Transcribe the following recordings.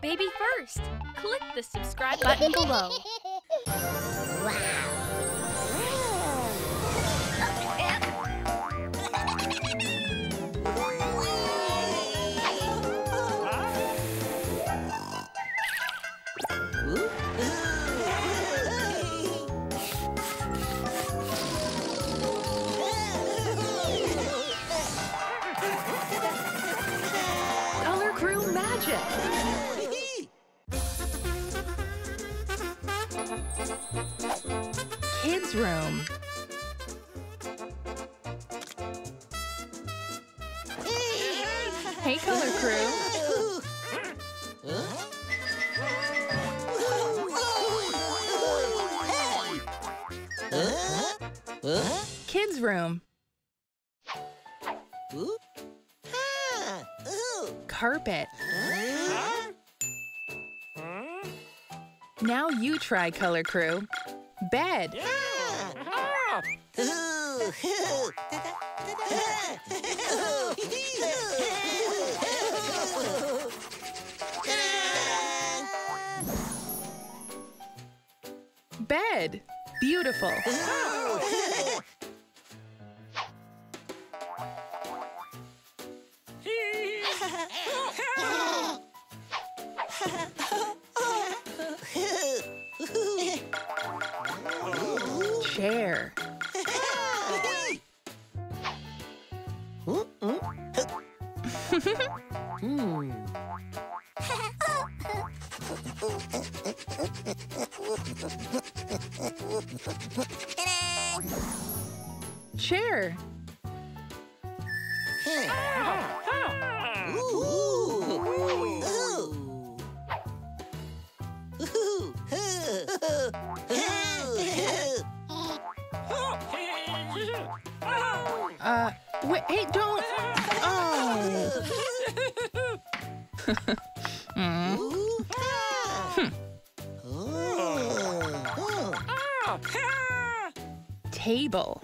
Baby First. Click the subscribe button below. Wow. Kids room. Hey, Color Crew. Kids room. Carpet. Now you try, Color Crew. Bed. Bed. Beautiful. Chair. Chair. Hey, don't. Oh. Table.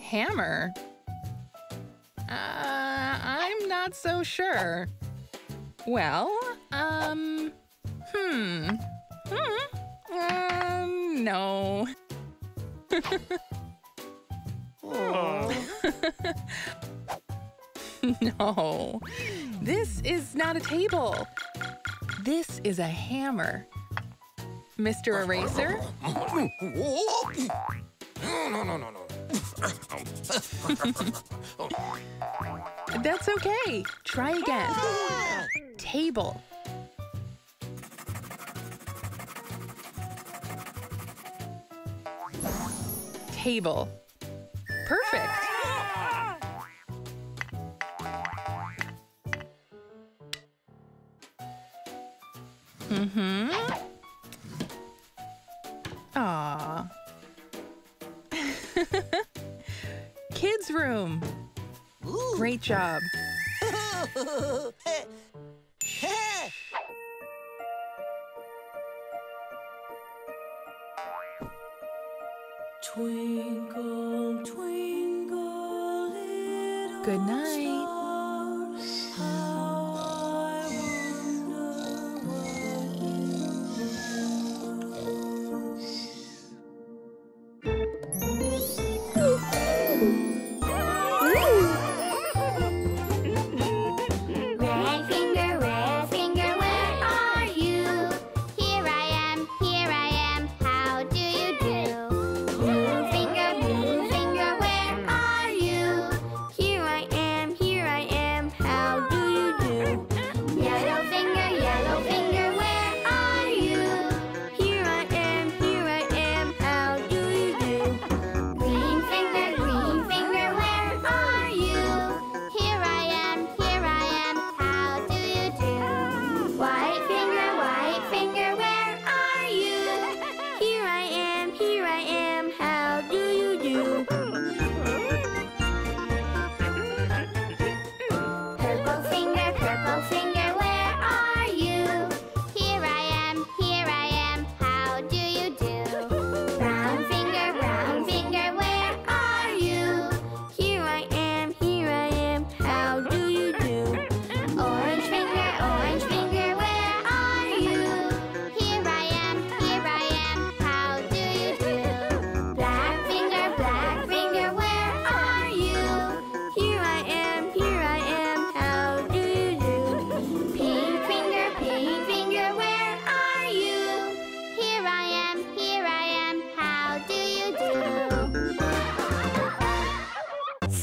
Hammer. I'm not so sure. Well, no. No, this is not a table. This is a hammer. Mr. Eraser? No. That's okay. Try again. Table. Table. Perfect. Aw. Kids room. Great job. Twinkle, twinkle, little good night. Stars, how I wonder what you. Red finger, where are you? Here I am, how do you do? Blue finger, where are you? Here I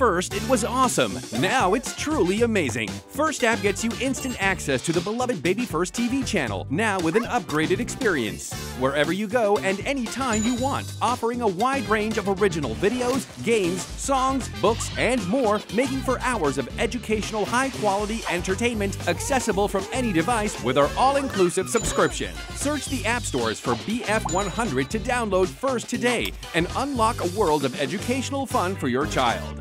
First, it was awesome. Now it's truly amazing. First app gets you instant access to the beloved Baby First TV channel, now with an upgraded experience. Wherever you go and anytime you want, offering a wide range of original videos, games, songs, books, and more, making for hours of educational, high-quality entertainment accessible from any device with our all-inclusive subscription. Search the app stores for BF100 to download First today and unlock a world of educational fun for your child.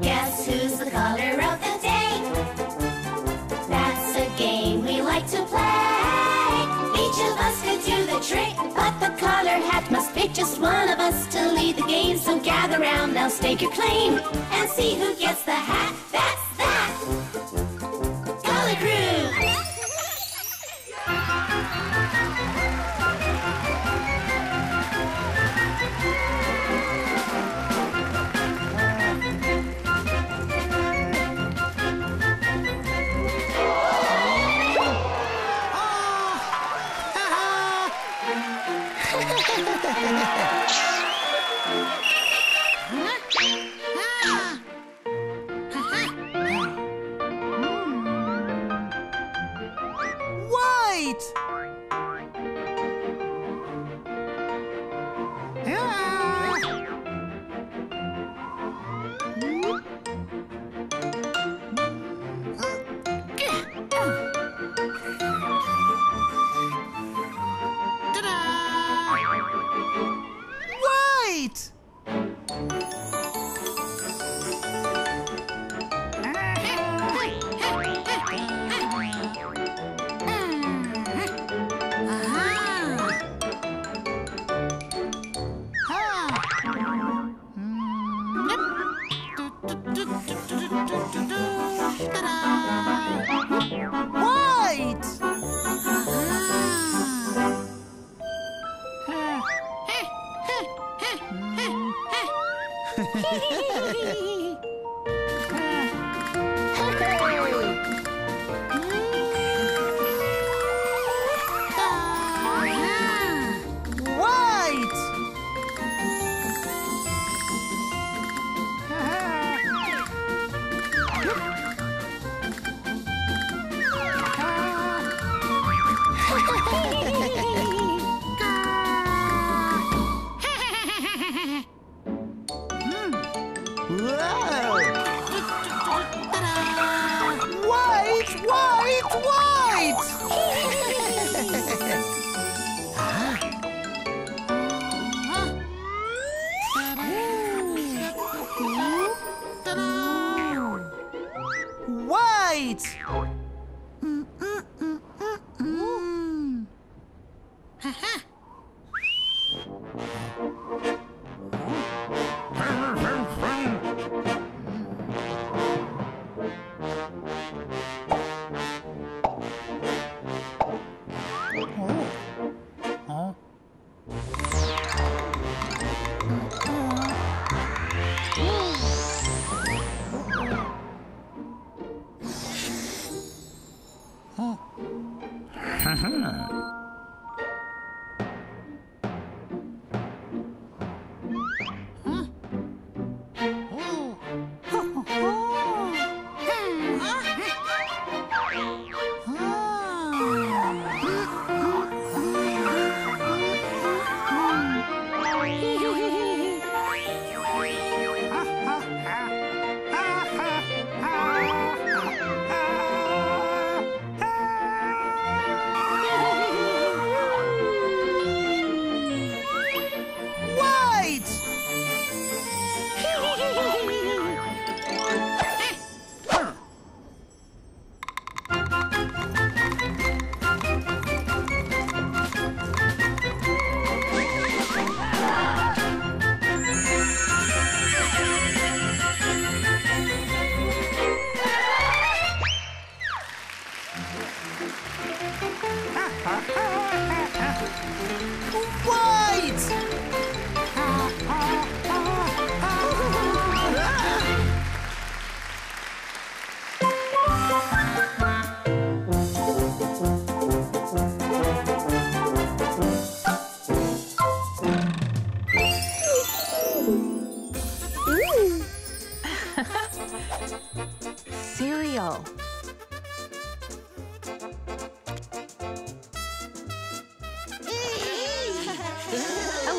Guess who's the color of the day? That's a game we like to play. Each of us could do the trick, but the color hat must pick just one of us to lead the game. So gather round, now stake your claim and see who gets the hat. That's that! Color Crew!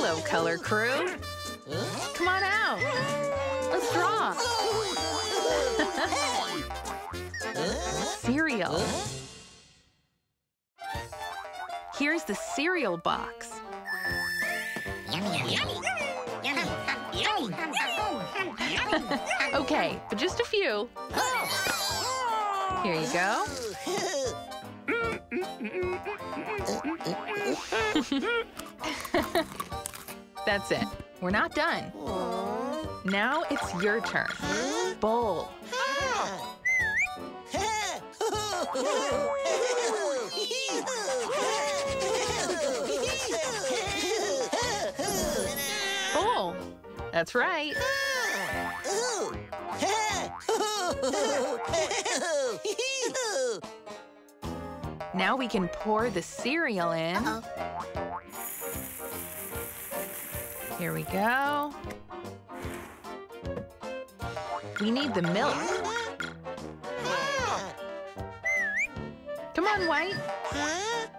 Hello, Color Crew. Come on out. Let's draw. Cereal. Here's the cereal box. Okay, but just a few. Here you go. That's it. We're not done. Now it's your turn. Bowl. Bowl. That's right. Now we can pour the cereal in. Here we go. We need the milk. Come on, White.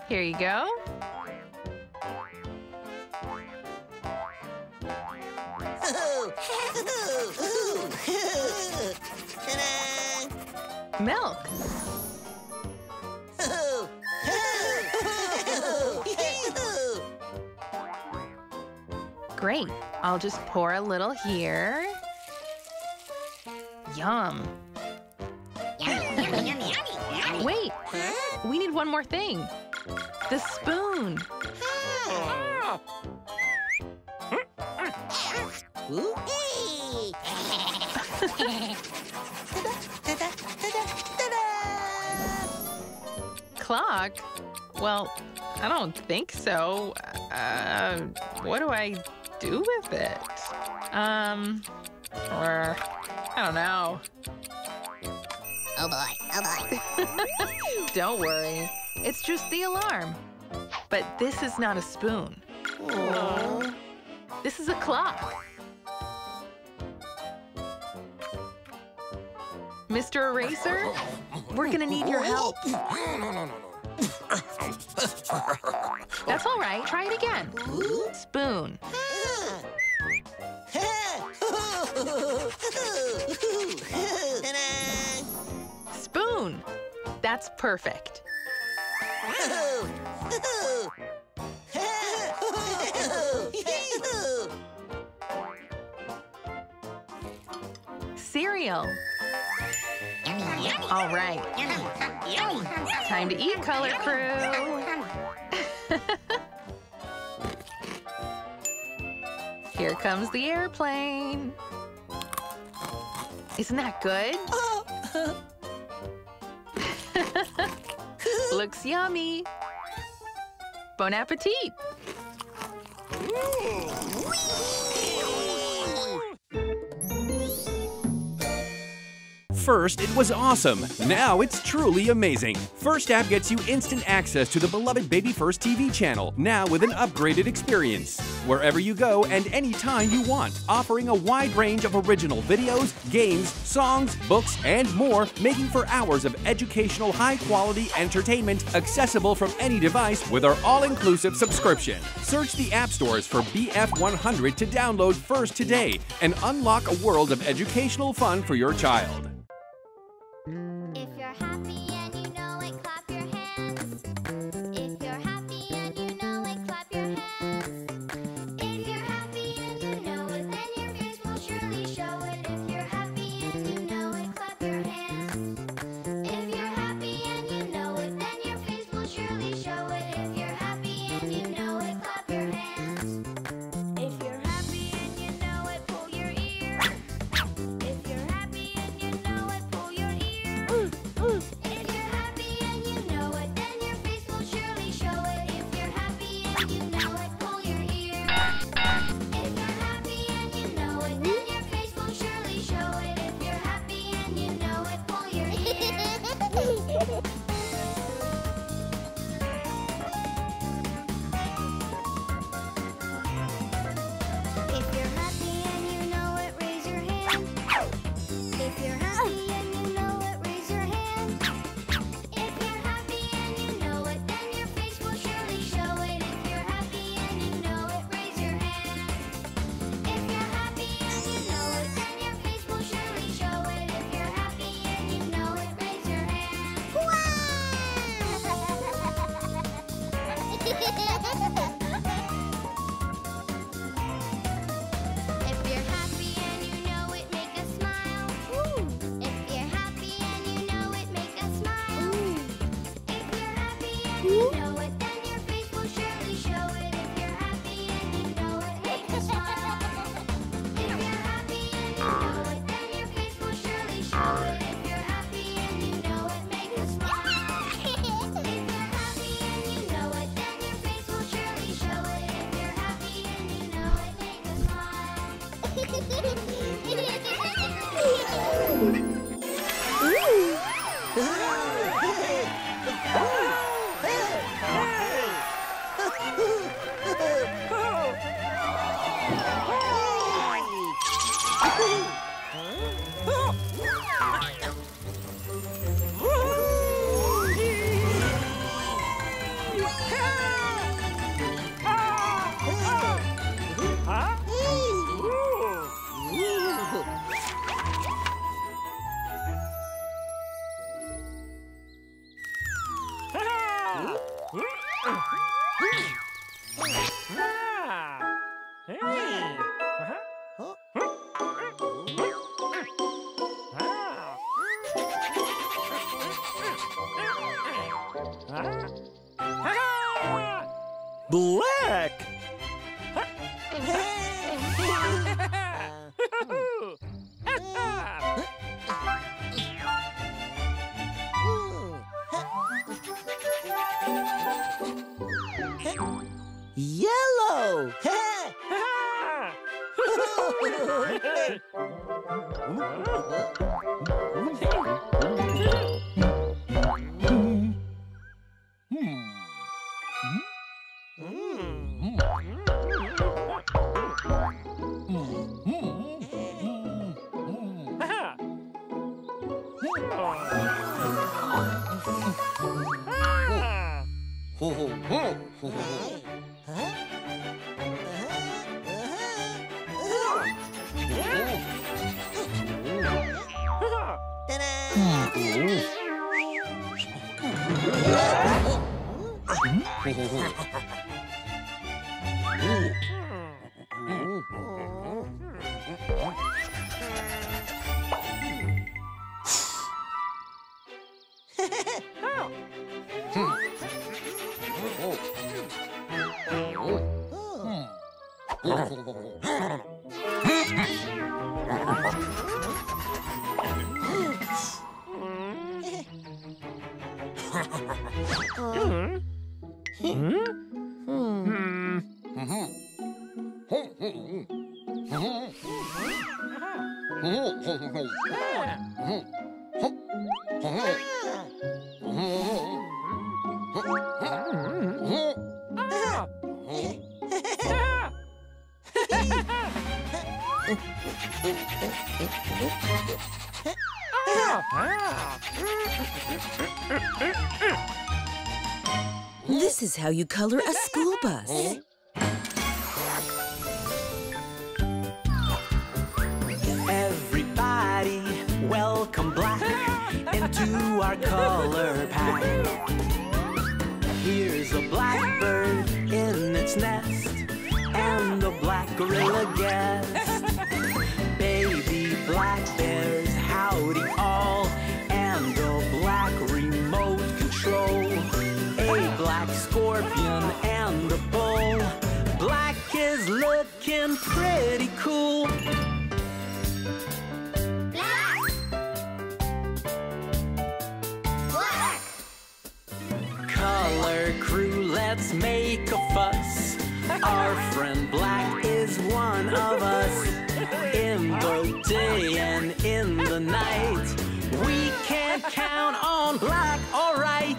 Here you go. Milk. Great. I'll just pour a little here. Yum. Wait, we need one more thing. The spoon. Clock? Well, I don't think so. What do I do with it? Or I don't know. Oh boy, oh boy. Don't worry, it's just the alarm. But this is not a spoon. Aww. This is a clock. Mr. Eraser, we're gonna need your help. That's all right, try it again. Spoon. Spoon. That's perfect. Cereal. All right. Time to eat, Color Crew. Here comes the airplane. Isn't that good? Looks yummy. Bon appetit. First, it was awesome. Now it's truly amazing. First app gets you instant access to the beloved Baby First TV channel, now with an upgraded experience. Wherever you go and anytime you want, offering a wide range of original videos, games, songs, books, and more, making for hours of educational, high-quality entertainment accessible from any device with our all-inclusive subscription. Search the app stores for BF100 to download First today and unlock a world of educational fun for your child. If you're happy and you know it, clap your hands. If you're happy and you know it, clap your hands. If you're happy and you know it, then your face will surely show it. If you're happy and you know it, clap your hands. If you're happy and you know it, then your face will surely show it. If you're happy and you know it, clap your hands. If you're happy and you know it, pull your ear. If you're happy and you know it, black. Yellow. This is how you color a school bus. Everybody, welcome black into our color pack. Here's a blackbird in its nest and a black gorilla guest. Baby black bears, howdy all, and a black remote control. A black scorpion and a bull. Black is looking pretty cool. Black! Black! Color crew, let's make a fuss. Our friend Black is one of us. In the day and in the night, we can't count on Black, all right.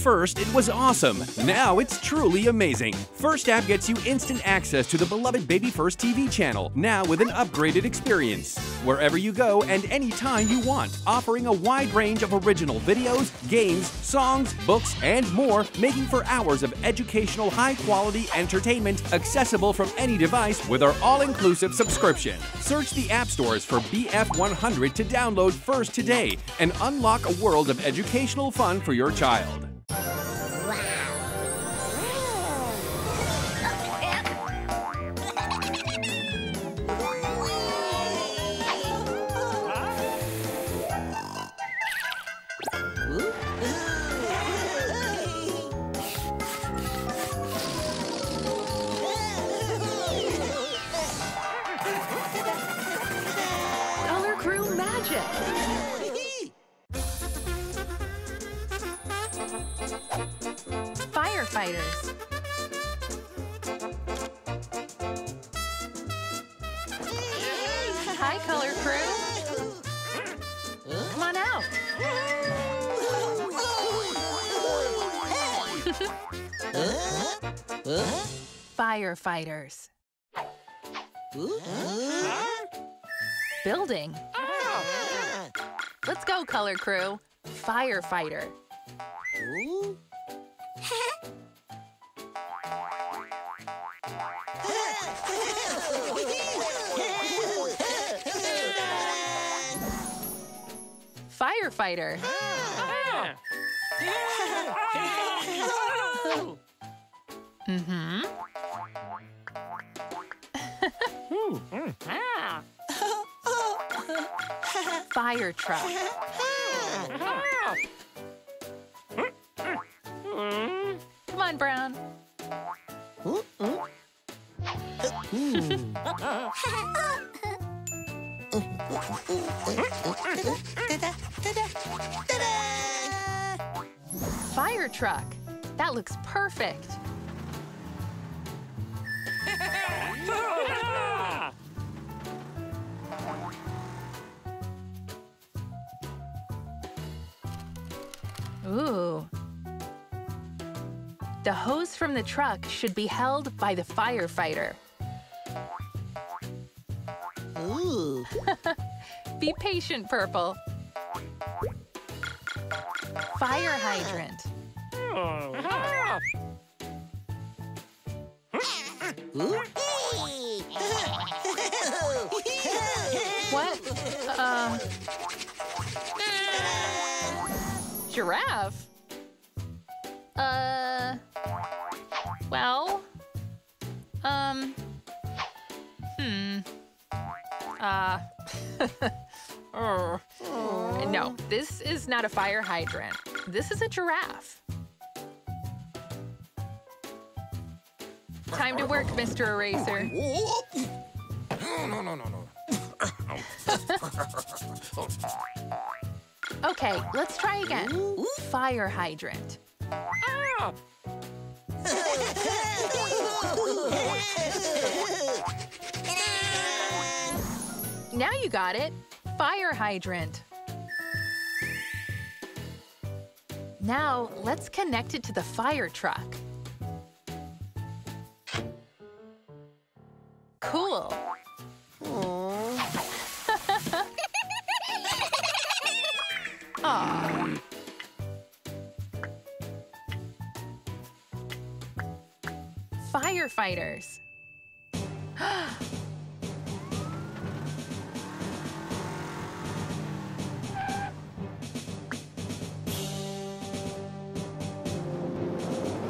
First, it was awesome. Now it's truly amazing. First app gets you instant access to the beloved Baby First TV channel, now with an upgraded experience. Wherever you go and anytime you want, offering a wide range of original videos, games, songs, books, and more, making for hours of educational, high-quality entertainment accessible from any device with our all-inclusive subscription. Search the app stores for BF100 to download First today and unlock a world of educational fun for your child. Hi, Color Crew. Come on out. Firefighters. Building. Let's go, Color Crew. Firefighter. Firefighter. Fire truck. Come on, Brown. Fire truck. That looks perfect. Ooh. The hose from the truck should be held by the firefighter. Ooh. Be patient, Purple. Fire hydrant. What? Giraffe? Well, no, this is not a fire hydrant. This is a giraffe. Time to work, Mr. Eraser. No. Okay, let's try again. Fire hydrant. Now you got it. Fire hydrant. Now let's connect it to the fire truck. Cool. Aww. Firefighters.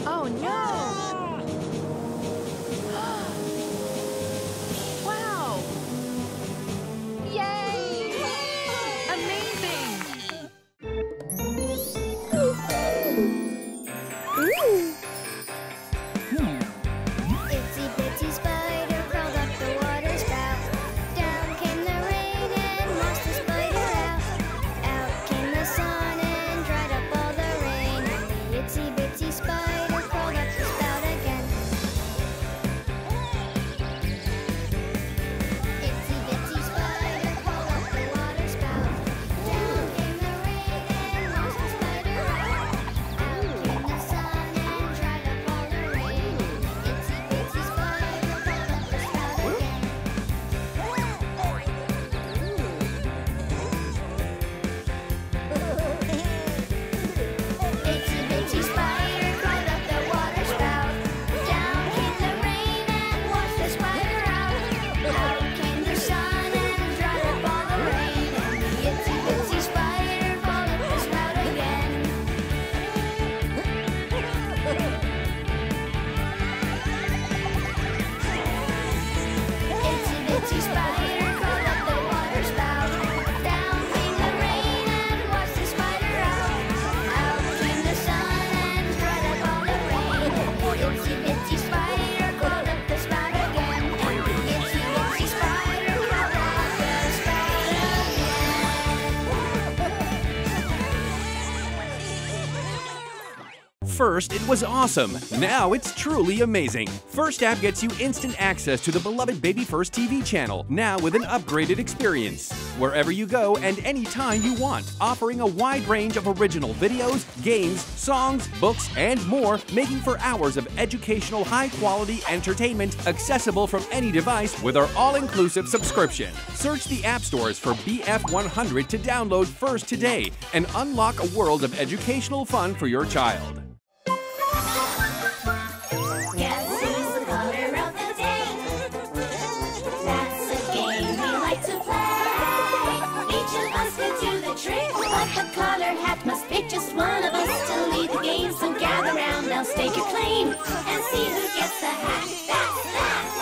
Oh, no! Wow! Yay! Amazing! Itsy bitsy spider crawled up the water spout. Down came the rain and washed the spider out. Out came the sun and dried up all the rain. And the itsy bitsy spider. First, it was awesome. Now it's truly amazing. First app gets you instant access to the beloved Baby First TV channel, now with an upgraded experience. Wherever you go and anytime you want, offering a wide range of original videos, games, songs, books, and more, making for hours of educational, high-quality entertainment accessible from any device with our all-inclusive subscription. Search the app stores for BF100 to download First today and unlock a world of educational fun for your child. It just one of us to lead the game, so gather round, now stake your claim, and see who gets the hat. That's that! Color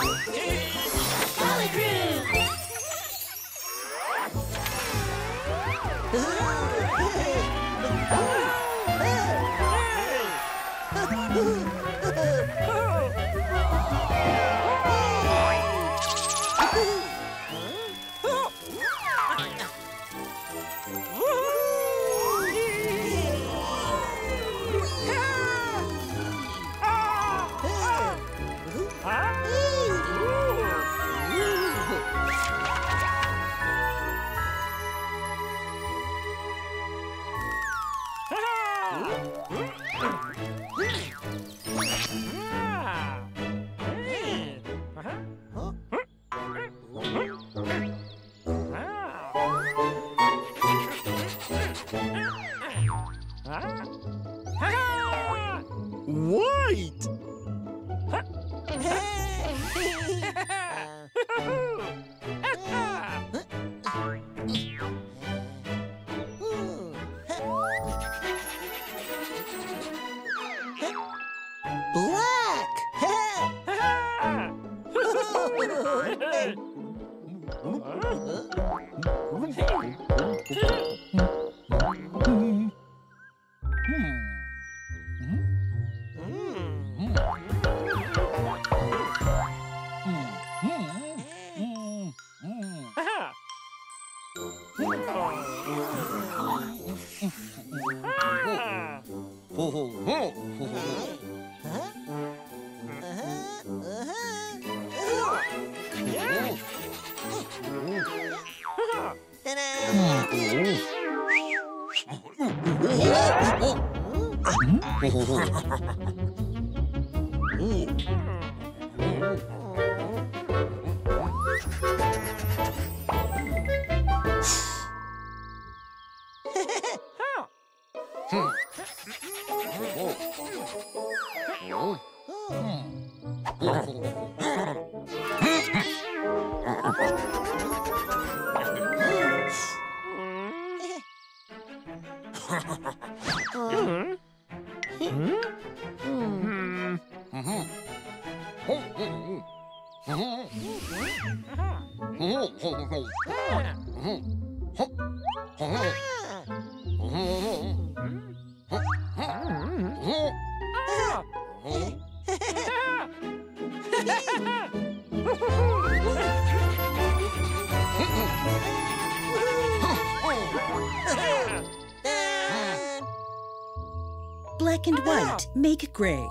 Black and white make gray.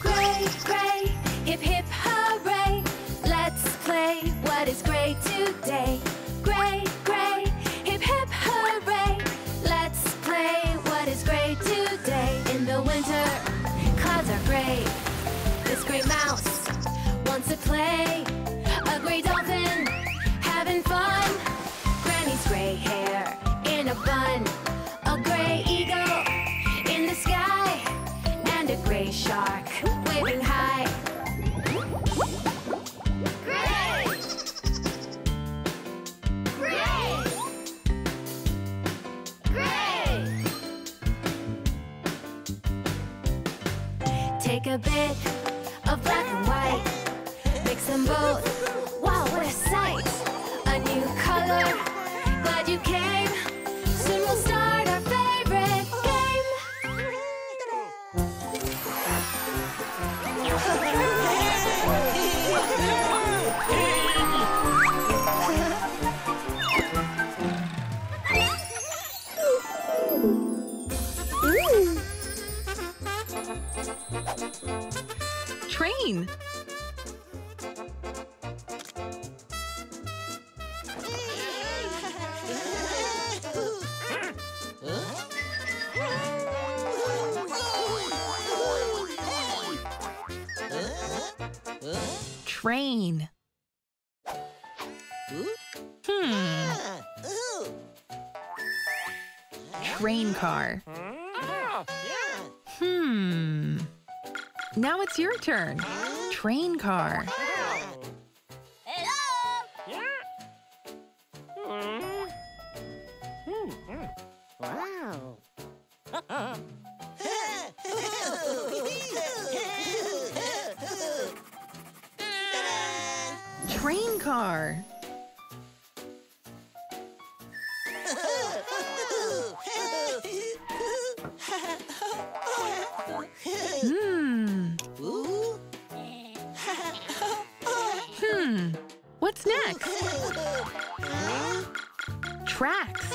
Gray, gray, hip, hip, hooray. Let's play what is gray today. Gray, gray, hip, hip, hooray. Let's play what is gray today. In the winter, clouds are gray. This gray mouse wants to play. A gray dolphin having fun. Granny's gray hair in a bun. Shark waving high. Gray! Gray! Gray! Take a bit of black and white. Mix them both. Wow, what a sight! A new color. Glad you came. Soon we'll start our favorite game. Train. Rain. Train car. Now it's your turn. Train car. Hello. car. What's next? Tracks. Tracks.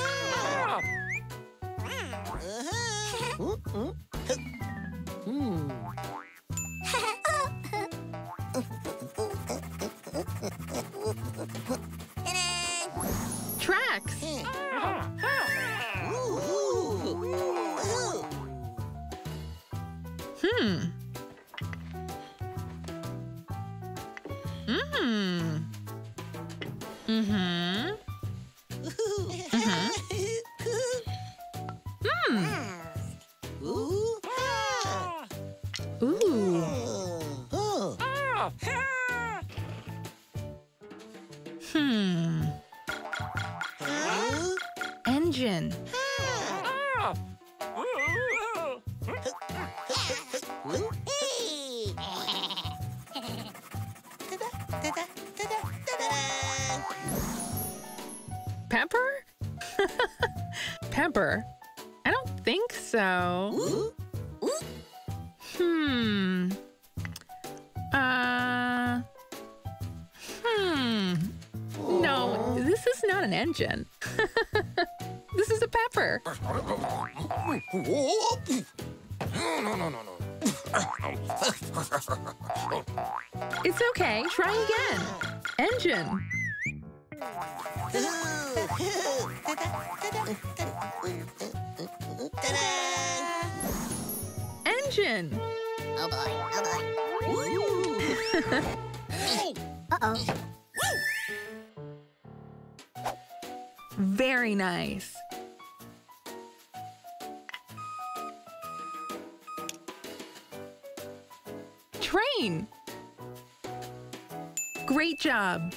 Engine. Pepper? Pepper? I don't think so. No, this is not an engine. This is a pepper. No. It's okay. Try again. Engine. Engine. Oh boy. Oh boy. Uh-oh. Very nice. Train. Great job.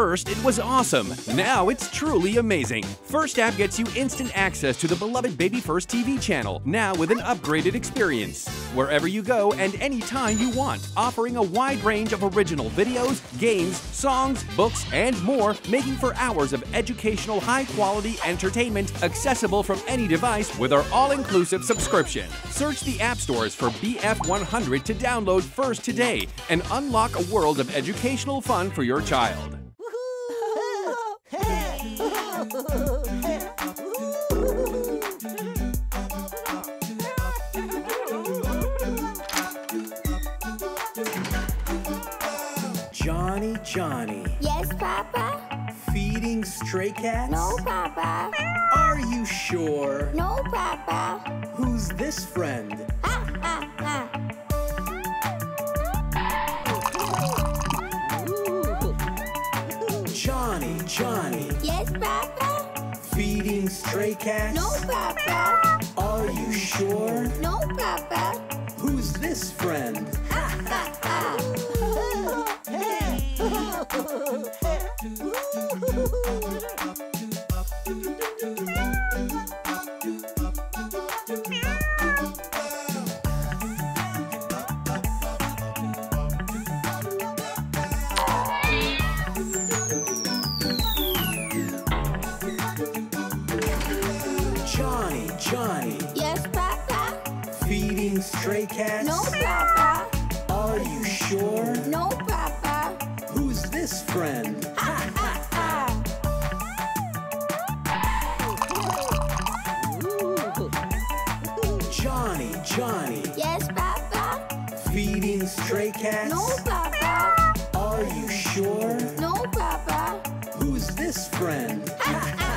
First, it was awesome. Now it's truly amazing. First app gets you instant access to the beloved Baby First TV channel, now with an upgraded experience. Wherever you go and anytime you want, offering a wide range of original videos, games, songs, books, and more, making for hours of educational, high-quality entertainment accessible from any device with our all-inclusive subscription. Search the app stores for BF100 to download First today and unlock a world of educational fun for your child. Johnny. Yes, Papa? Feeding stray cats? No, Papa. Are you sure? No, Papa. Who's this friend? Ha, ha, ha. Johnny. Yes, Papa? Feeding stray cats? No, Papa. Are you sure? No, Papa. Who's this friend? Ha, ha, ha. Johnny. Yes, Papa? Feeding stray cats? No, Papa. Are you sure? No, Papa. Who's this friend? Ha, ha, ha. Johnny. Yes, Papa? Feeding stray cats? No, Papa. Are you sure? No, Papa. Who's this friend? Ha, ha, ha.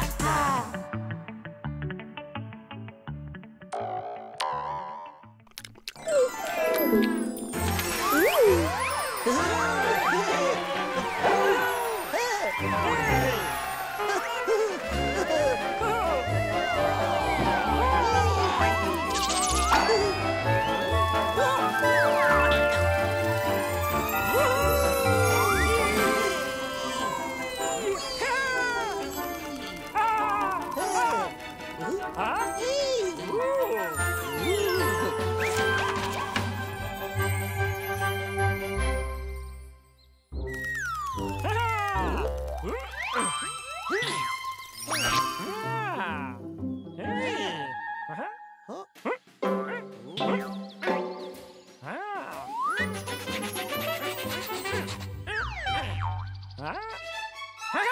Huh?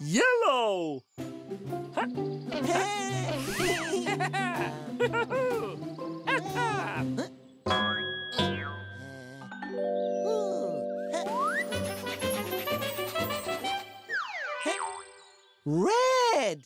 Yellow! Red!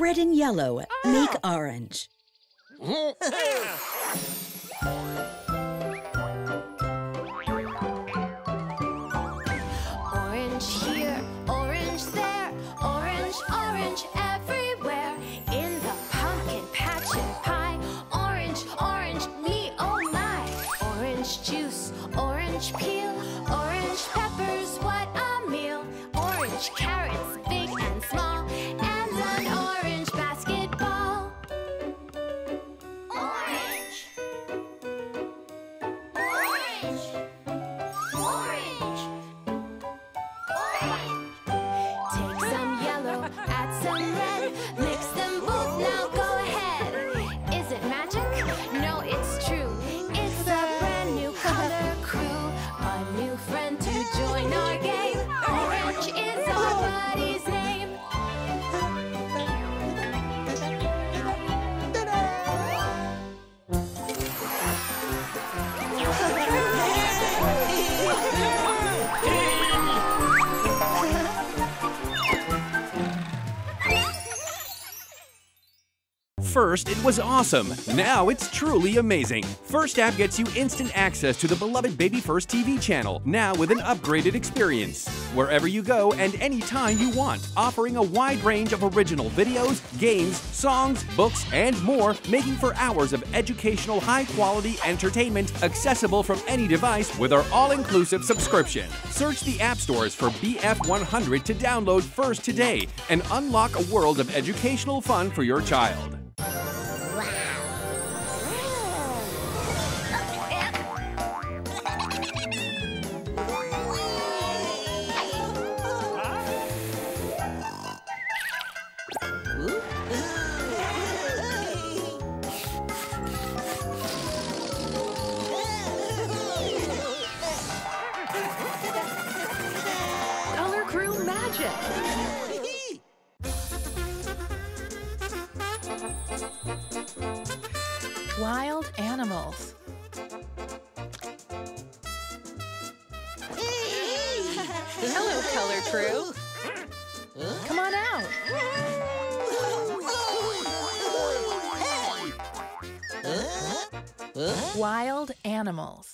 Red and yellow make orange. First, it was awesome. Now it's truly amazing. First app gets you instant access to the beloved Baby First TV channel, now with an upgraded experience. Wherever you go and any time you want, offering a wide range of original videos, games, songs, books, and more, making for hours of educational, high-quality entertainment accessible from any device with our all-inclusive subscription. Search the app stores for BF100 to download First today and unlock a world of educational fun for your child. Wild animals. Hello, Color Crew. Come on out. Wild animals.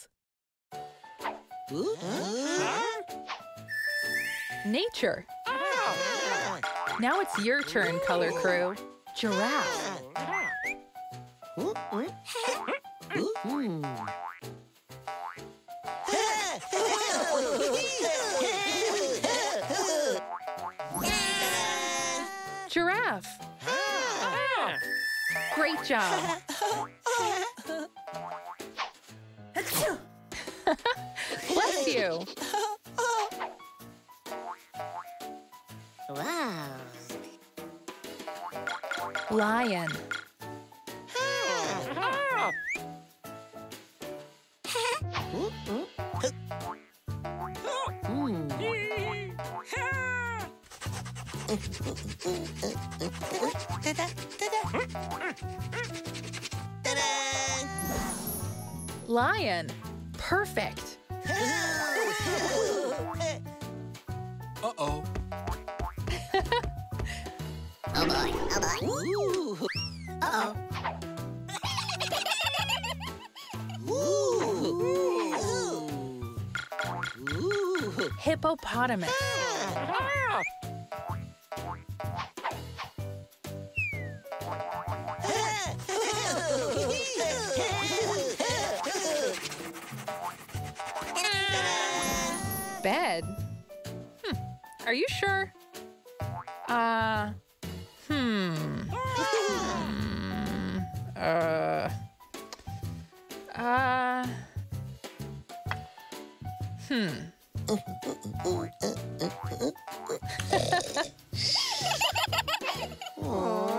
Nature. Now it's your turn, Color Crew. Giraffe. giraffe. Ah. Great job. Bless you. Wow. Lion. Ah. Lion. Perfect. Uh-oh. Oh boy, oh boy. Uh-oh. Hippopotamus. Bed? Are you sure?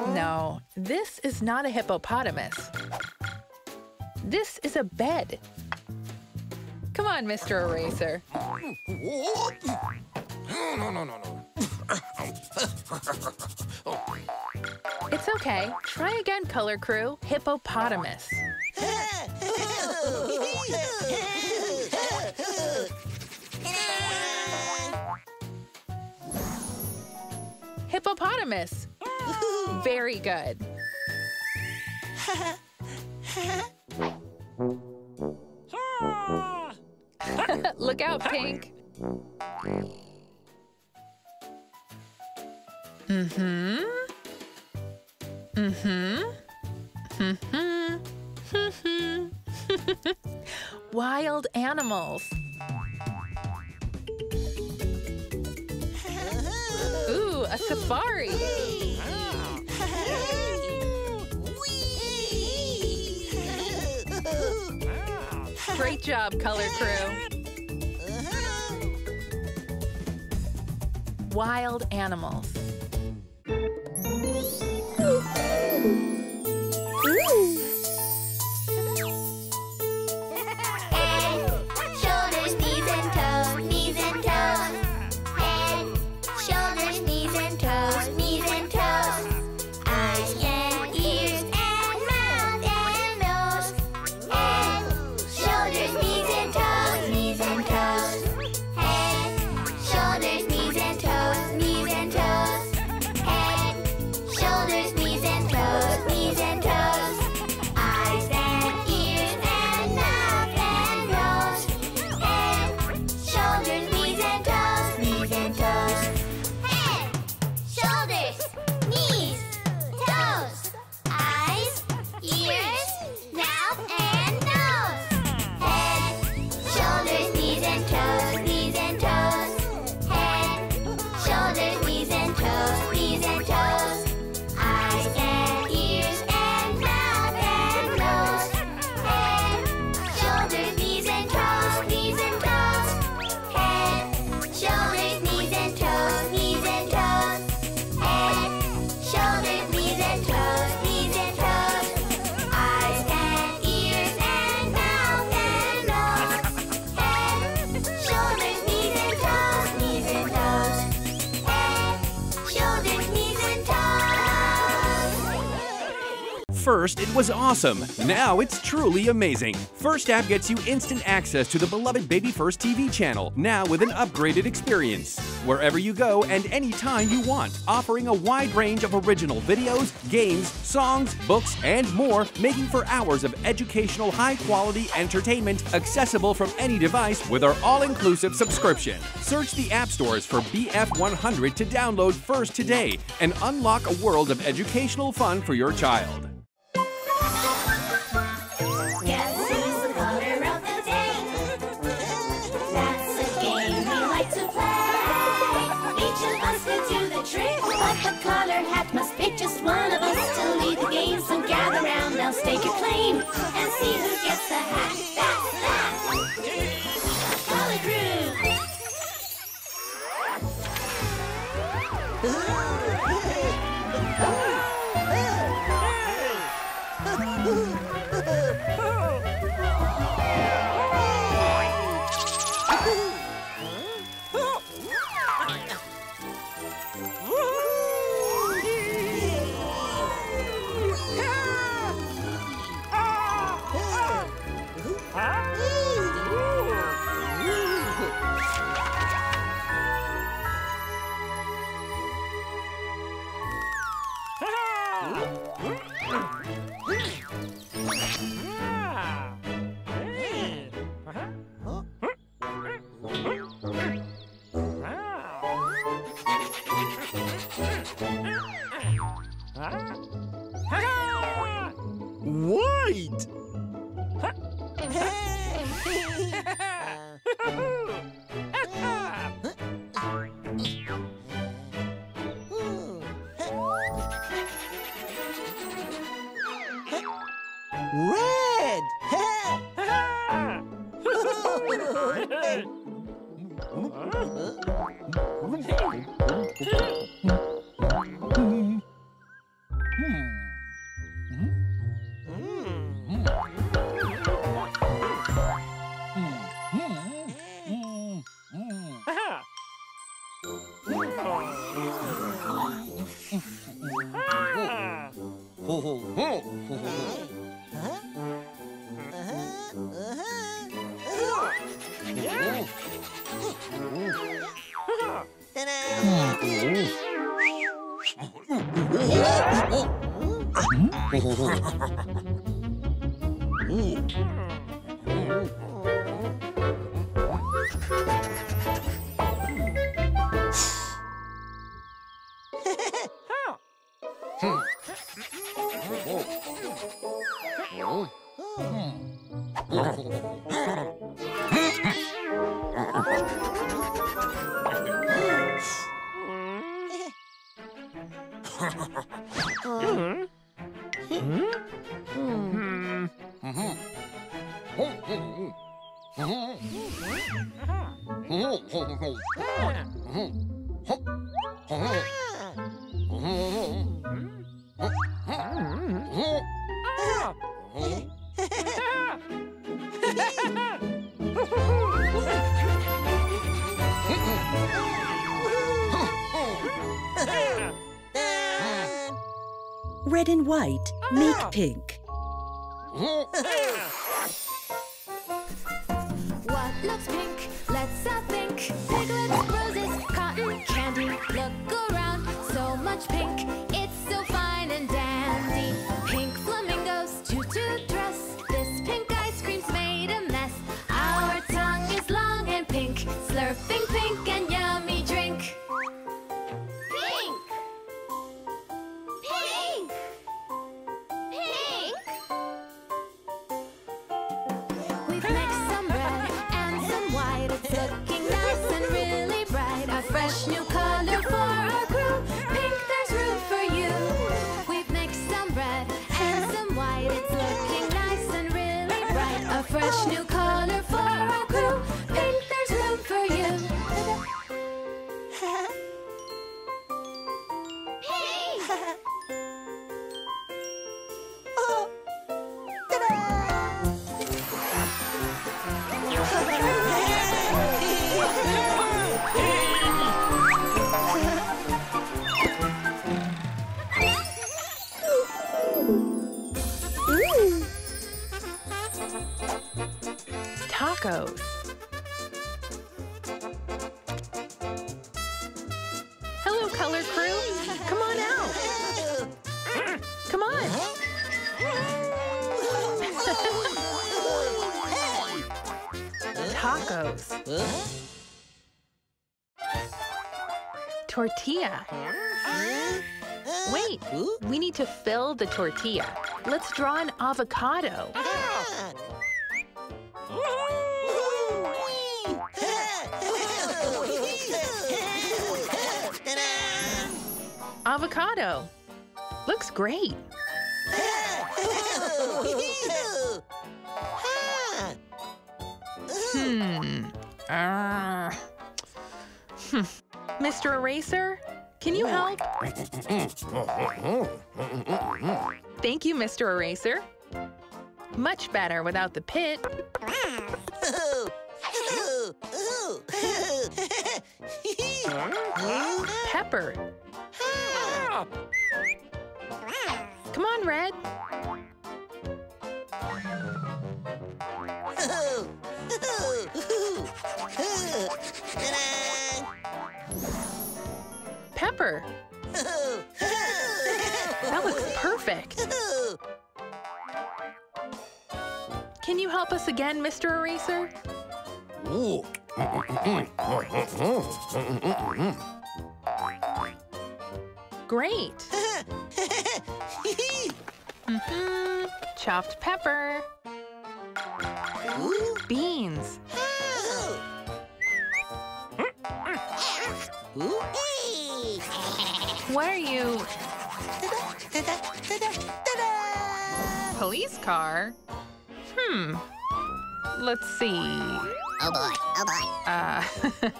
No, this is not a hippopotamus. This is a bed. Come on, Mr. Eraser. No. It's okay. Try again, Color Crew. Hippopotamus. Hippopotamus. Very good. Look out, Pink. Wild animals. Ooh, a safari. Great job, Color Crew. Wild animals. First, it was awesome. Now it's truly amazing. First app gets you instant access to the beloved Baby First TV channel, now with an upgraded experience. Wherever you go and anytime you want, offering a wide range of original videos, games, songs, books, and more, making for hours of educational, high-quality entertainment accessible from any device with our all-inclusive subscription. Search the app stores for BF100 to download First today and unlock a world of educational fun for your child. Trick, but the color hat Color Crew. Wait! Red! Red and white make pink. What looks pink? Let's all think. Piglets, roses, cotton candy. Look around, so much pink. It's so fine and dandy. Pink flamingos, tutu dress. This pink ice cream's made a mess. Our tongue is long and pink. Slurping pink and yummy drink. Fresh new color for our crew. Pink, there's room for you. Pink! Oh. Tacos. Hello, Color Crew. Come on out. Come on. Tacos. Tortilla. Wait, we need to fill the tortilla. Let's draw an avocado. Avocado. Looks great. Mr. Eraser, can you help? Thank you, Mr. Eraser. Much better without the pit. Pepper. Come on, Red. Pepper. That looks perfect. Can you help us again, Mr. Eraser? Great. Chopped pepper. Beans. What are you? Police car? Let's see. Oh boy, oh boy.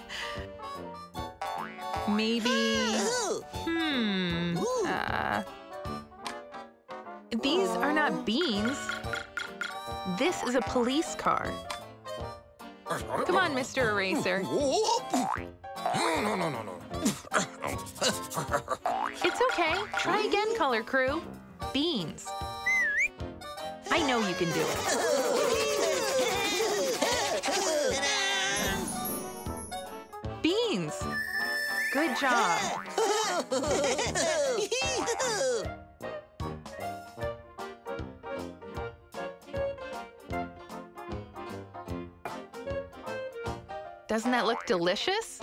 Maybe... these are not beans. This is a police car. Come on, Mr. Eraser. No. It's okay. Try again, Color Crew. Beans. I know you can do it. Beans. Good job. Doesn't that look delicious?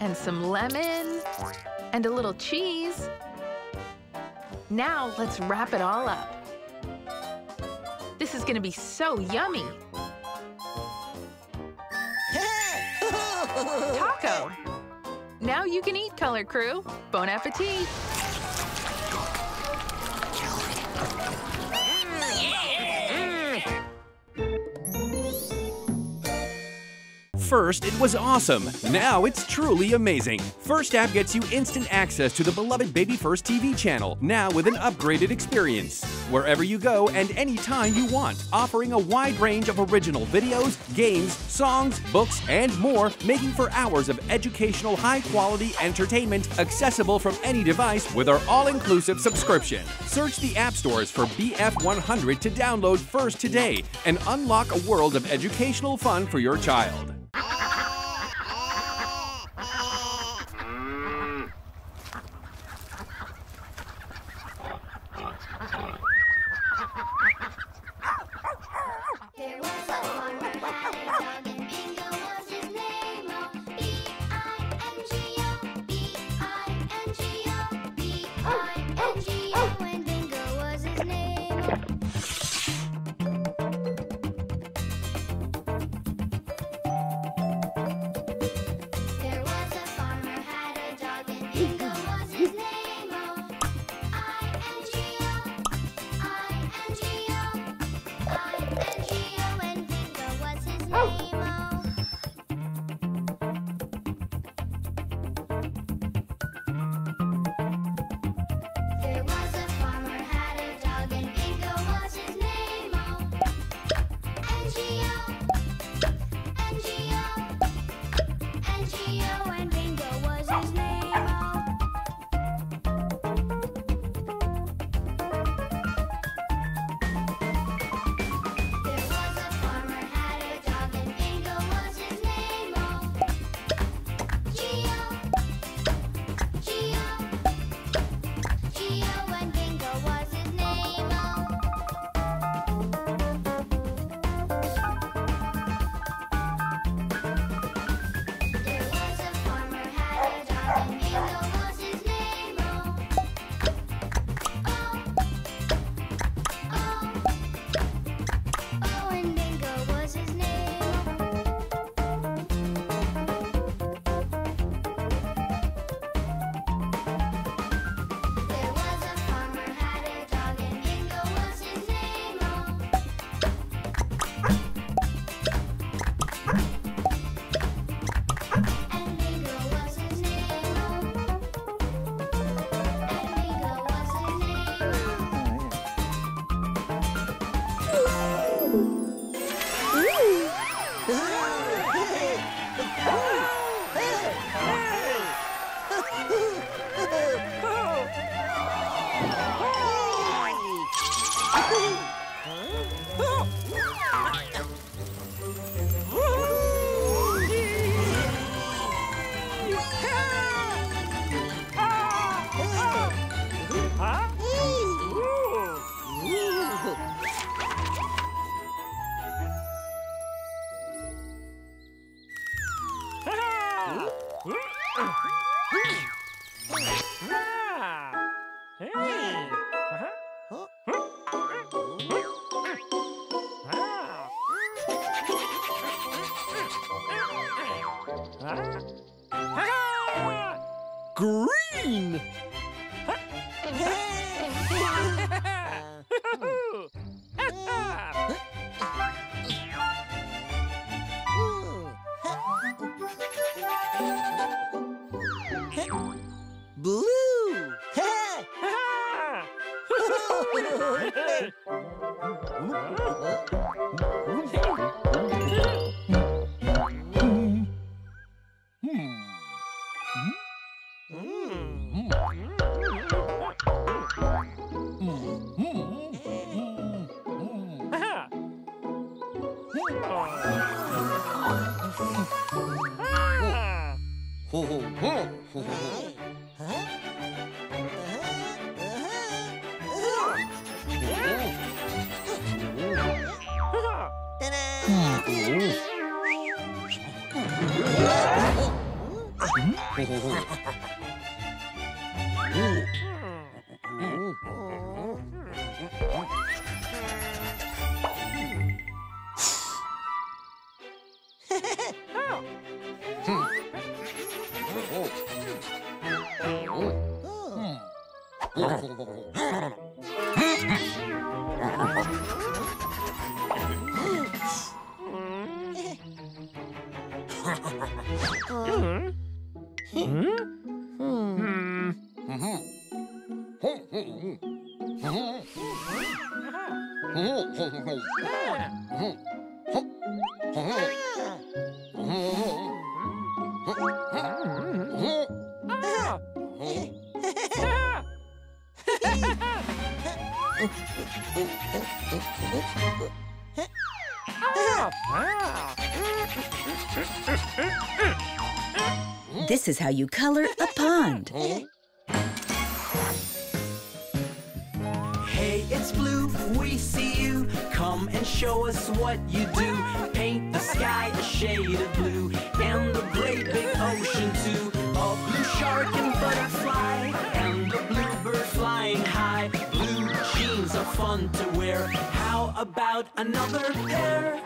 And some lemon and a little cheese. Now let's wrap it all up. This is gonna be so yummy. Taco. Now you can eat, Color Crew. Bon appetit. First, it was awesome. Now it's truly amazing. First app gets you instant access to the beloved Baby First TV channel, now with an upgraded experience. Wherever you go and anytime you want, offering a wide range of original videos, games, songs, books, and more, making for hours of educational, high-quality entertainment accessible from any device with our all-inclusive subscription. Search the app stores for BF100 to download First today and unlock a world of educational fun for your child. Green! Blue! This is how you color a pond. Hey, it's blue, we see you. Come and show us what you do. Paint the sky a shade of blue, and the great big ocean too. A blue shark and butterfly, and the bluebird flying high. Blue jeans are fun to wear. How about another pair?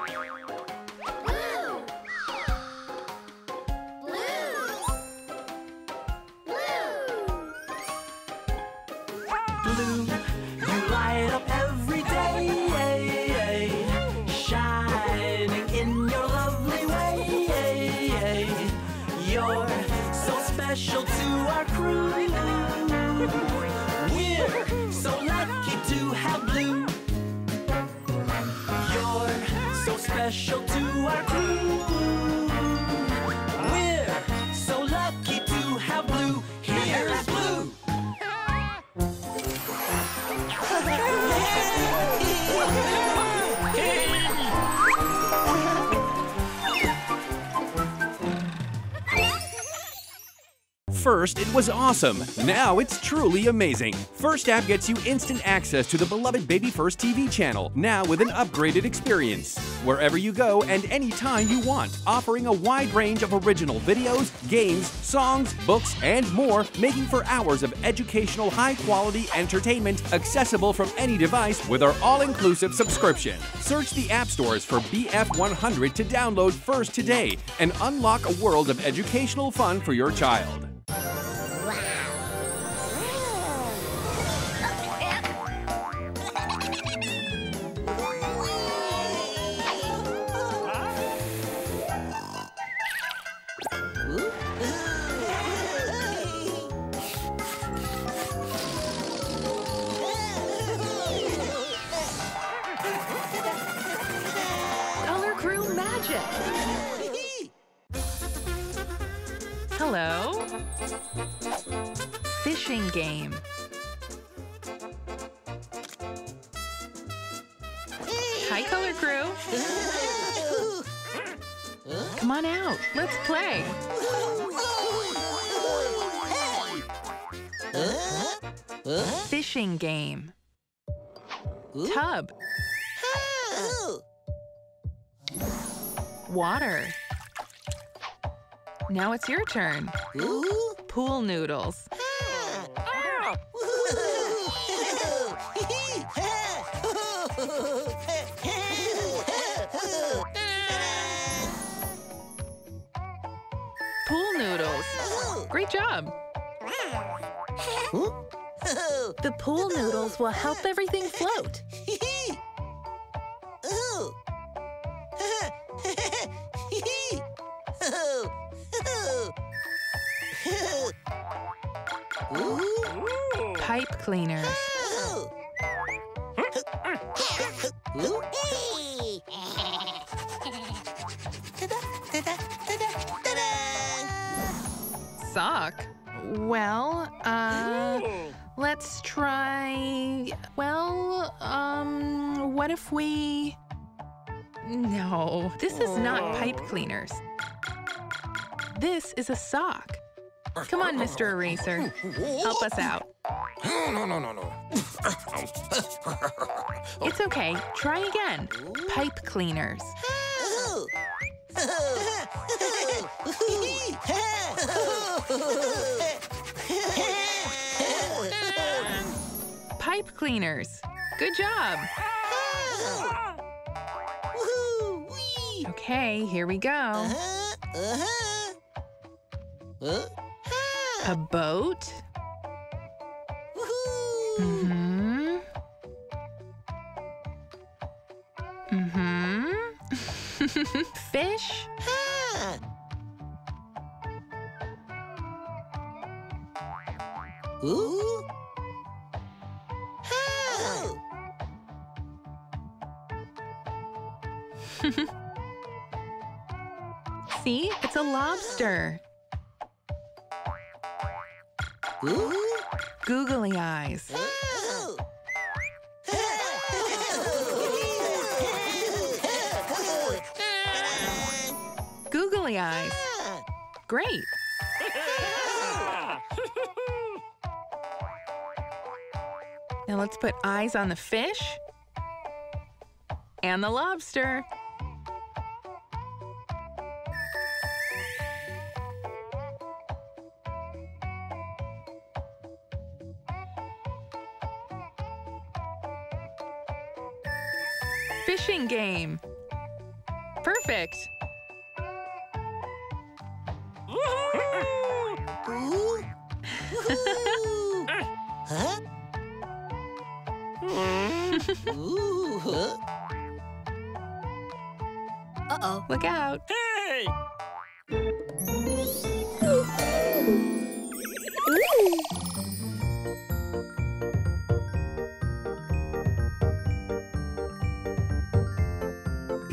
Special to our crew. We're so lucky to have Blue. Here's Blue. First, it was awesome. Now it's truly amazing. First app gets you instant access to the beloved Baby First TV channel, now with an upgraded experience. Wherever you go and anytime you want, offering a wide range of original videos, games, songs, books, and more, making for hours of educational, high-quality entertainment accessible from any device with our all-inclusive subscription. Search the app stores for BF100 to download First today and unlock a world of educational fun for your child. Hello? Fishing game. Hi, Color Crew. Come on out. Let's play. Fishing game. Tub. Water. Now it's your turn. Pool noodles. Pool noodles. Great job. The pool noodles will help everything float. Pipe cleaners. Sock. Well, let's try... Well, what if we... No, this is not pipe cleaners. This is a sock. Come on, Mr. Eraser. Help us out. No. It's okay. Try again. Pipe cleaners. Pipe cleaners. Good job. Okay, here we go. A boat. Fish. See, it's a lobster. Googly eyes. Googly eyes. Great. Now let's put eyes on the fish and the lobster. Fishing game. Perfect. Uh-oh. Look out. Hey!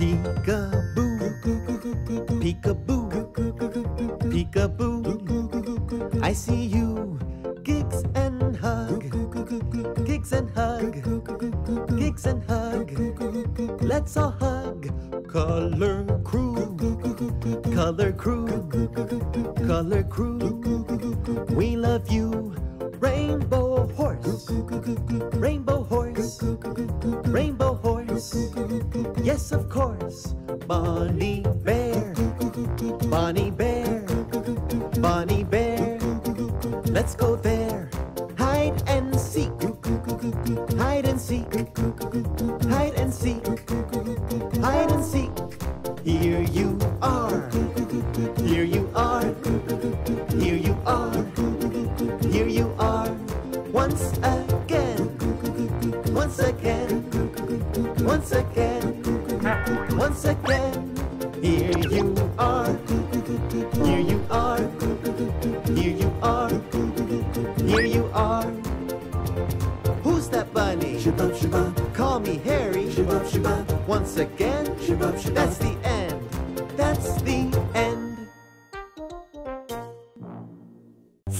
Peek-a-boo, peek-a-boo, peek-a-boo. I see you, gigs and hug, gigs and hug, gigs and hug. Let's all hug. Color crew, color crew, color crew. We love you, Rainbow Horse, Rainbow Horse, Rainbow Horse. Yes, of course, Bonnie Bear, Bonnie Bear, Bonnie Bear. Let's go there, hide and seek, hide and seek, hide and seek, hide and seek. Here you are, here you are, here you are, here you are. Once again, once again, once again, once again. Here you are, here you are, here you are, here you are. Who's that bunny? Shabab shabab. Call me Harry. Shabab shabab. Once again. Shabab shabab. That's the end. That's the end.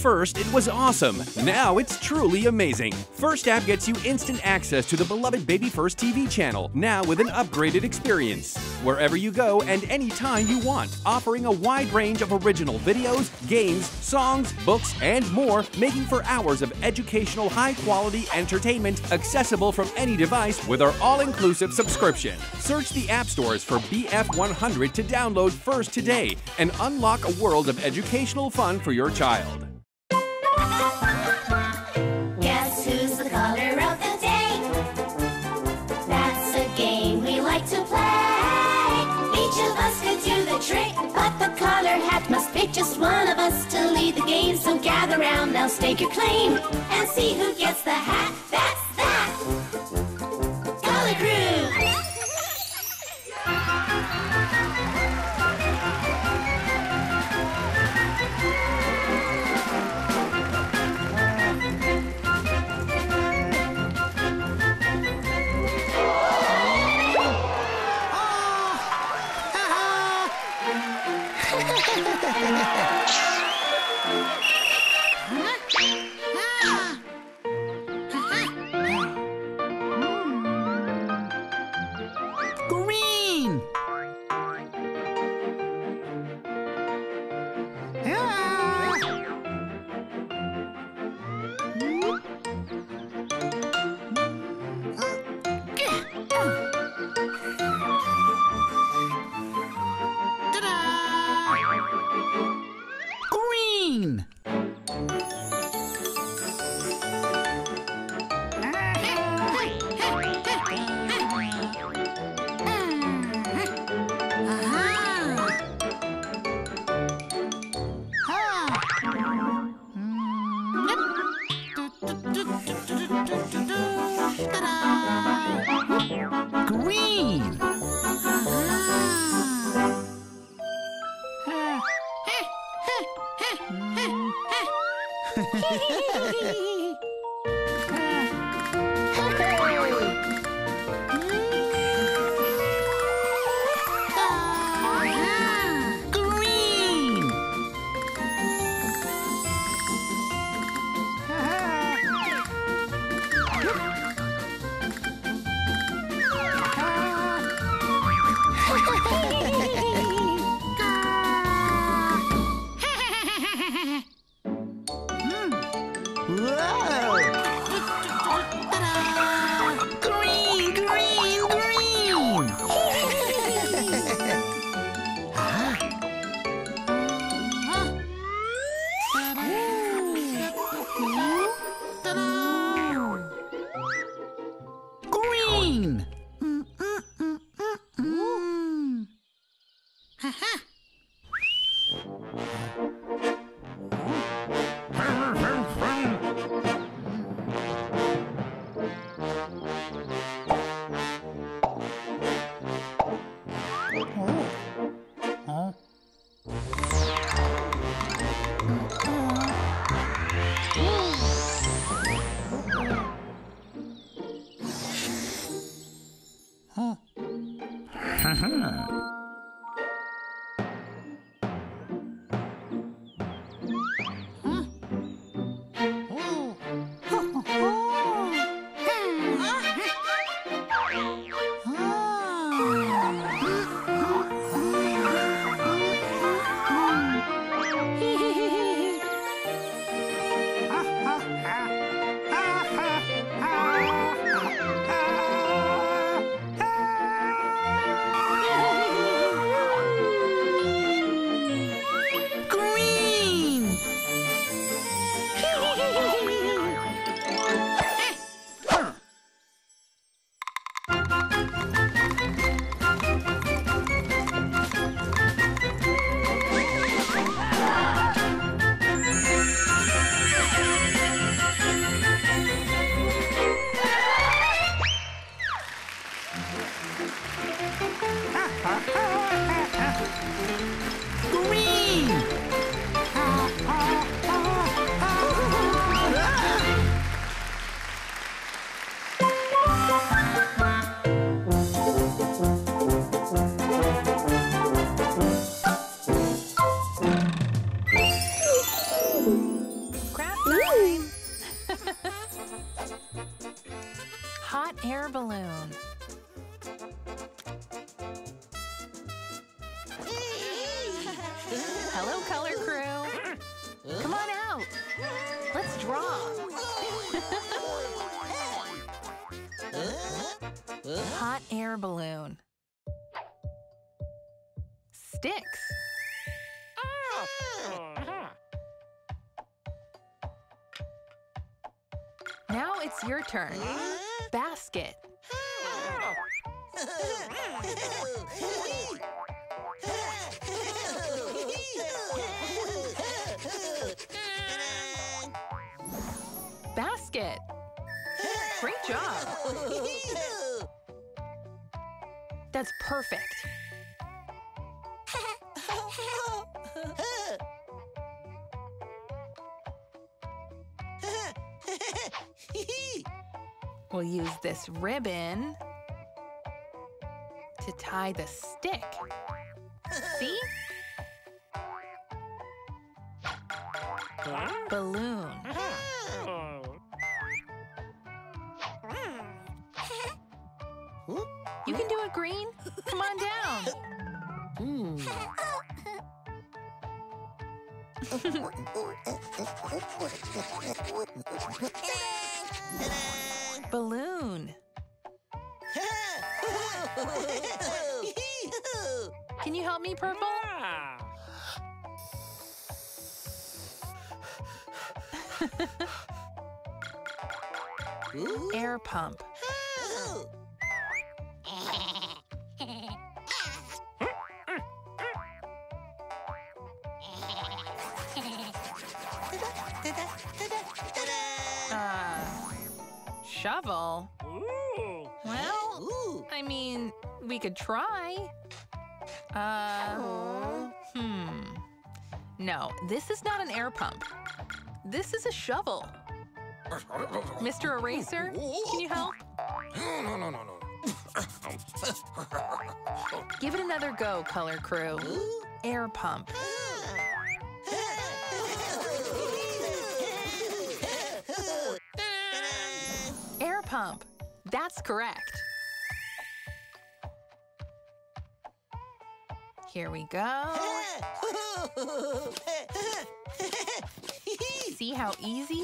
first, it was awesome. Now it's truly amazing. First app gets you instant access to the beloved Baby First TV channel, now with an upgraded experience. Wherever you go and anytime you want, offering a wide range of original videos, games, songs, books, and more, making for hours of educational, high-quality entertainment accessible from any device with our all-inclusive subscription. Search the app stores for BF100 to download First today and unlock a world of educational fun for your child. Guess who's the color of the day? That's a game we like to play. Each of us could do the trick, but the color hat must pick just one of us to lead the game. So gather round, now stake your claim and see who gets the hat. That's that! Color Crew! Hello, Color Crew. Come on out. Let's draw. Hot air balloon. Sticks. Now it's your turn. Basket. Basket. Great job. That's perfect. We'll use this ribbon to tie the stick. See? Balloon. You can do it, Green. Come on down. Balloon. Can you help me, Purple? Air pump. Shovel? Ooh. Well, ooh. I mean, we could try. No, this is not an air pump. This is a shovel. Mr. Eraser, can you help? No. Give it another go, Color Crew. Air pump. Pump. That's correct. Here we go. See how easy?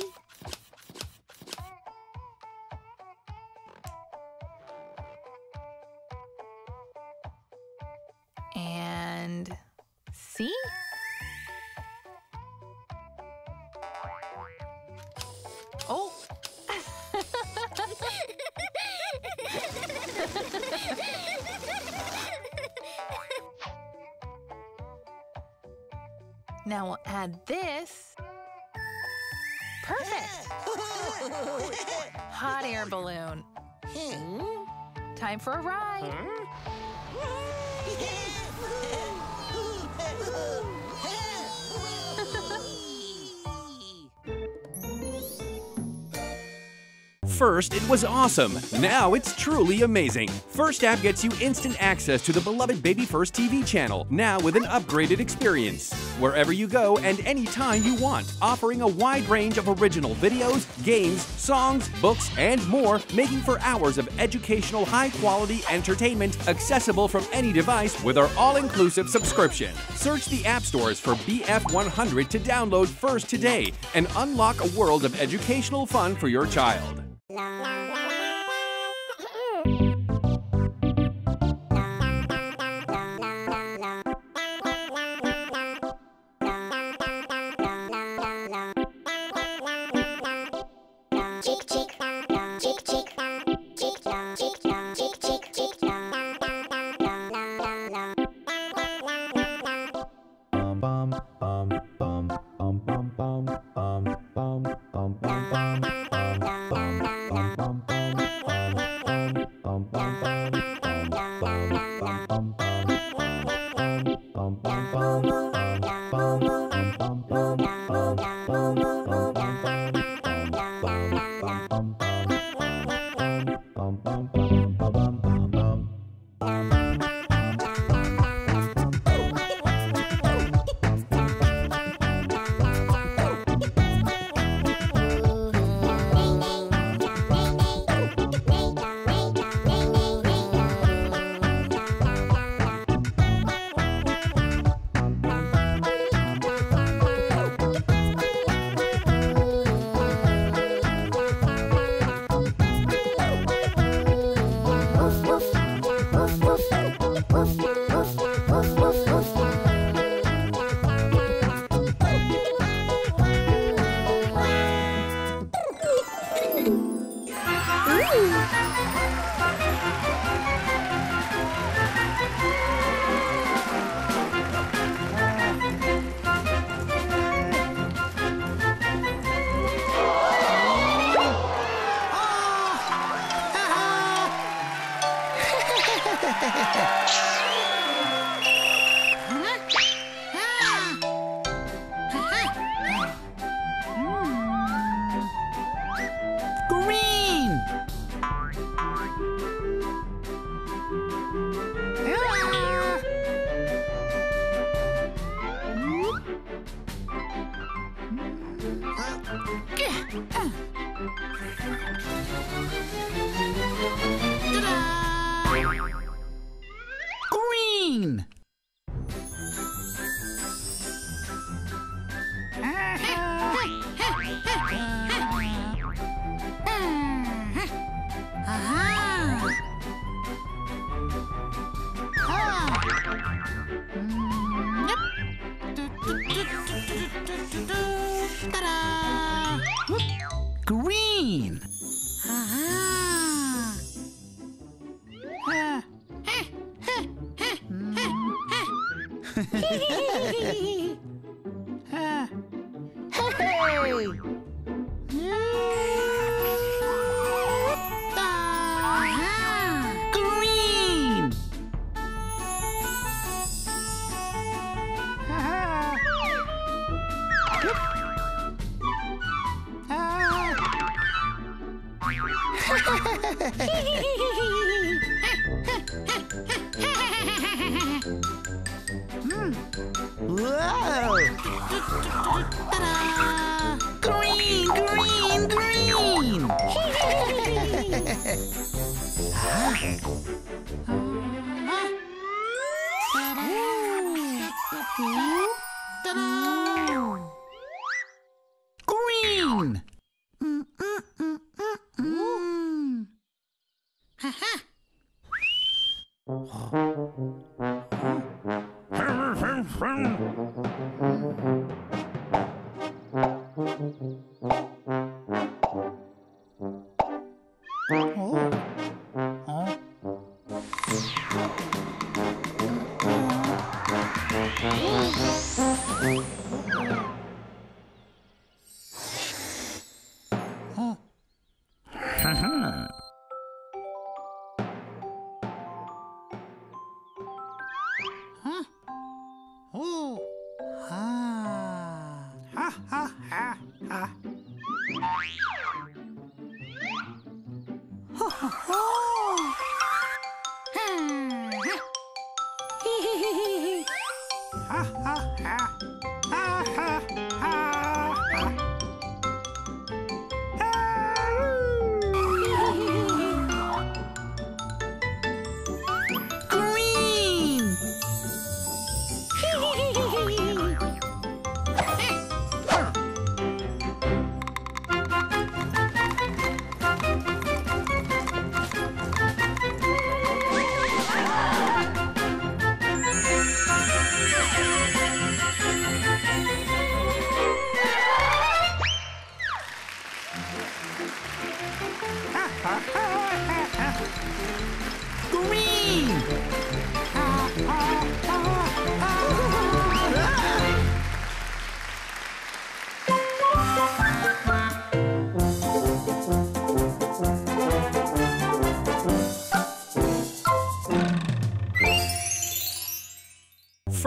And see? Oh. Now we'll add this. Perfect! Hot air balloon. Time for a ride. First, it was awesome. Now it's truly amazing. First app gets you instant access to the beloved Baby First TV channel, now with an upgraded experience. Wherever you go and anytime you want, offering a wide range of original videos, games, songs, books, and more, making for hours of educational, high-quality entertainment accessible from any device with our all-inclusive subscription. Search the app stores for BF100 to download First today and unlock a world of educational fun for your child.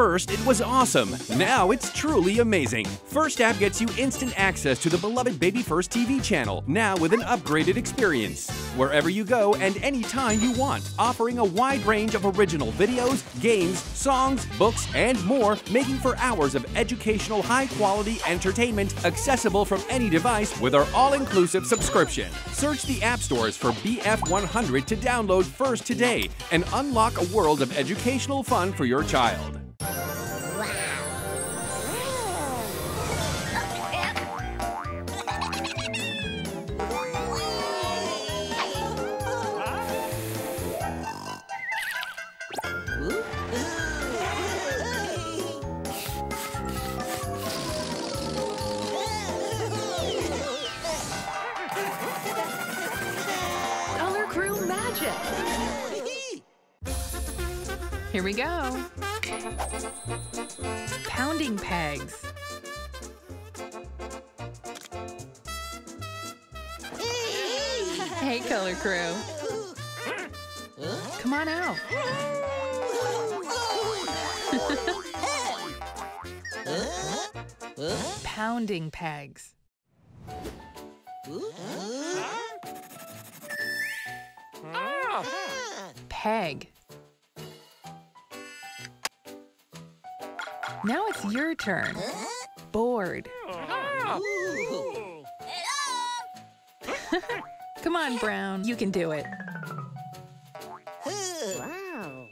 First, it was awesome. Now it's truly amazing. First app gets you instant access to the beloved Baby First TV channel, now with an upgraded experience. Wherever you go and any time you want, offering a wide range of original videos, games, songs, books, and more, making for hours of educational, high-quality entertainment accessible from any device with our all-inclusive subscription. Search the app stores for BF100 to download First today and unlock a world of educational fun for your child. Here we go. Pounding pegs. Hey, Color Crew. Come on out. Pounding pegs. Peg. Now it's your turn. Board. Come on, Brown. You can do it. Wow.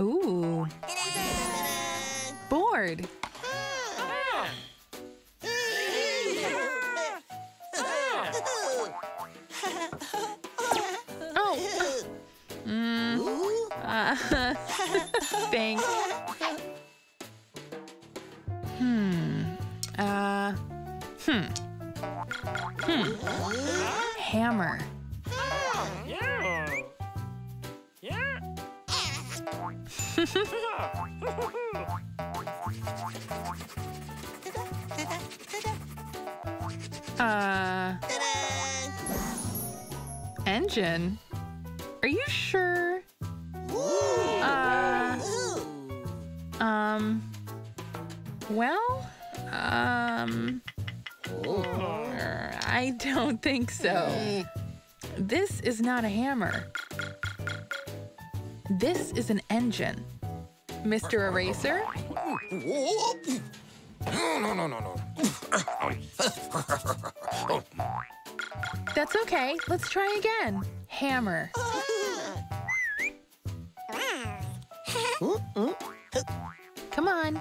Ooh. Board. Oh. Thanks. Hammer. Engine. Are you sure? I don't think so. This is not a hammer. This is an engine. Mr. Eraser? No. That's okay. Let's try again. Hammer. Come on.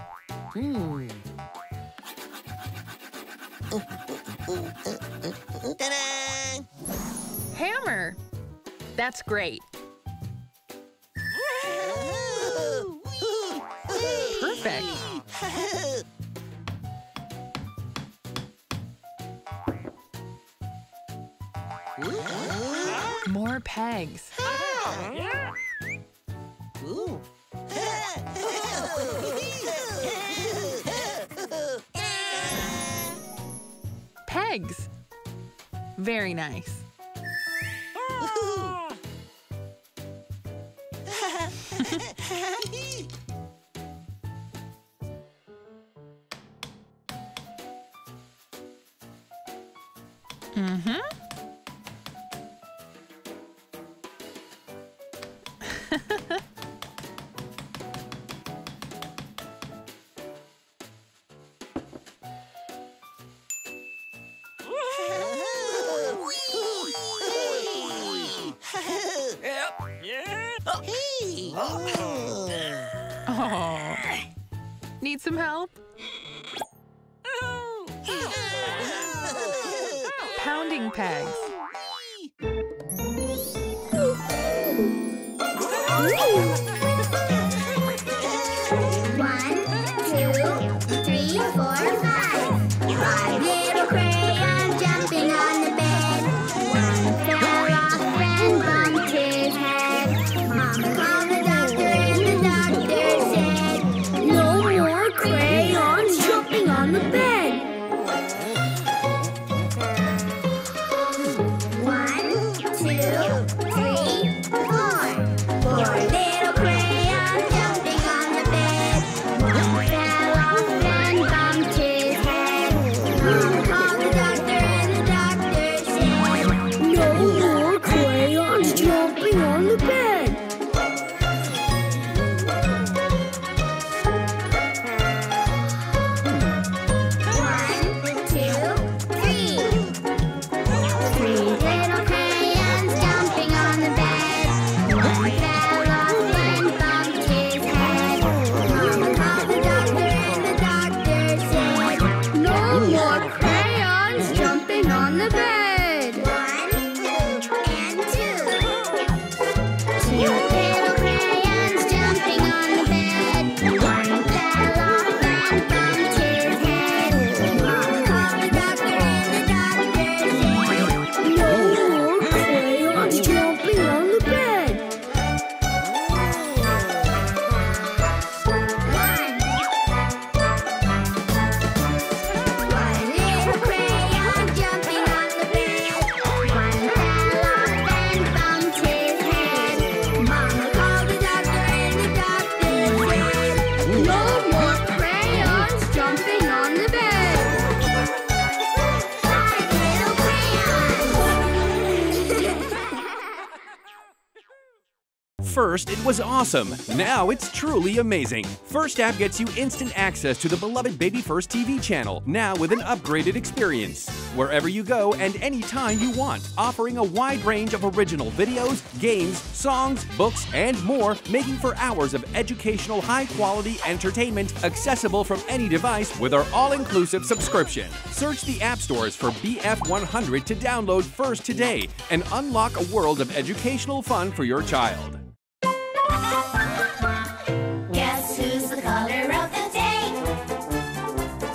Hammer. That's great. Perfect. More pegs. Pegs. Very nice. Oh. Need some help? Pounding pegs. First, it was awesome. Now it's truly amazing. First app gets you instant access to the beloved Baby First TV channel, now with an upgraded experience. Wherever you go and any time you want, offering a wide range of original videos, games, songs, books, and more, making for hours of educational, high-quality entertainment accessible from any device with our all-inclusive subscription. Search the app stores for BF100 to download First today and unlock a world of educational fun for your child. Guess who's the color of the day?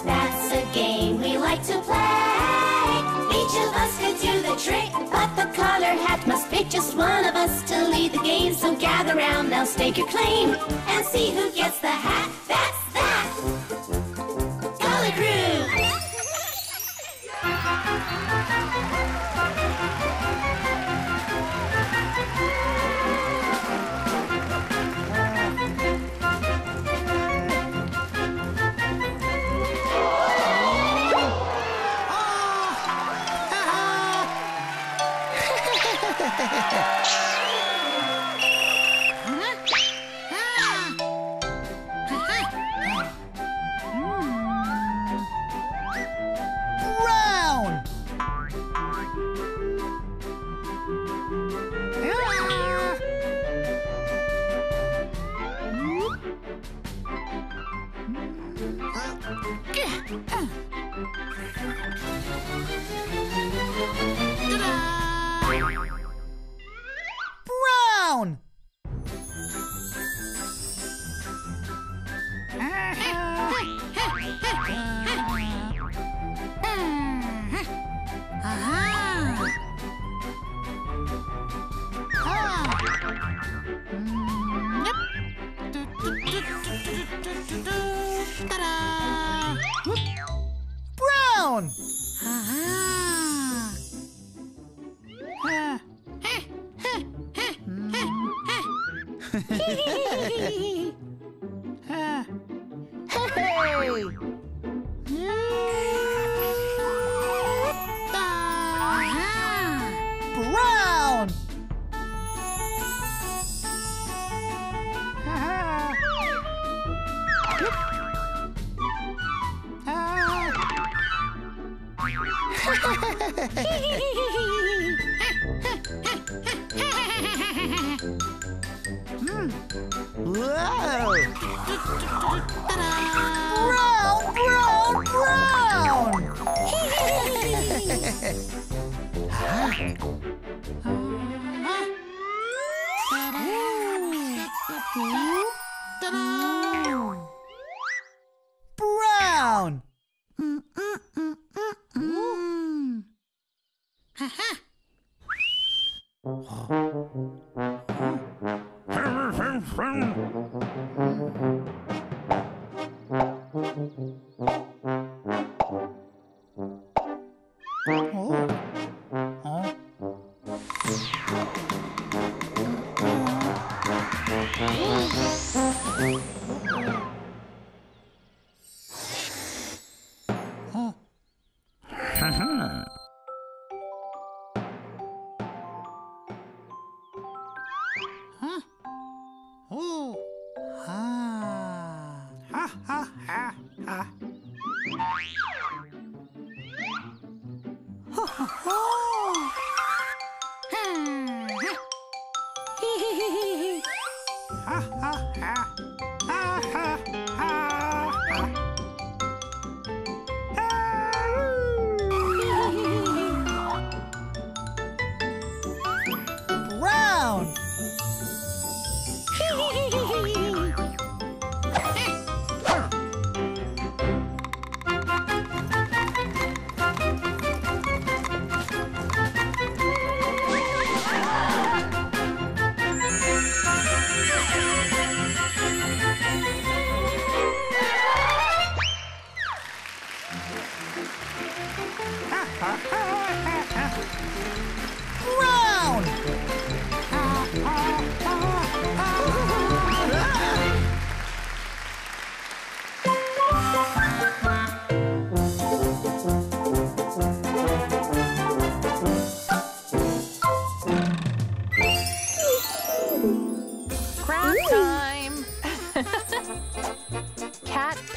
That's a game we like to play. Each of us could do the trick, but the color hat must pick just one of us to lead the game. So gather round, now stake your claim and see who gets the hat. That's that! Color Crew!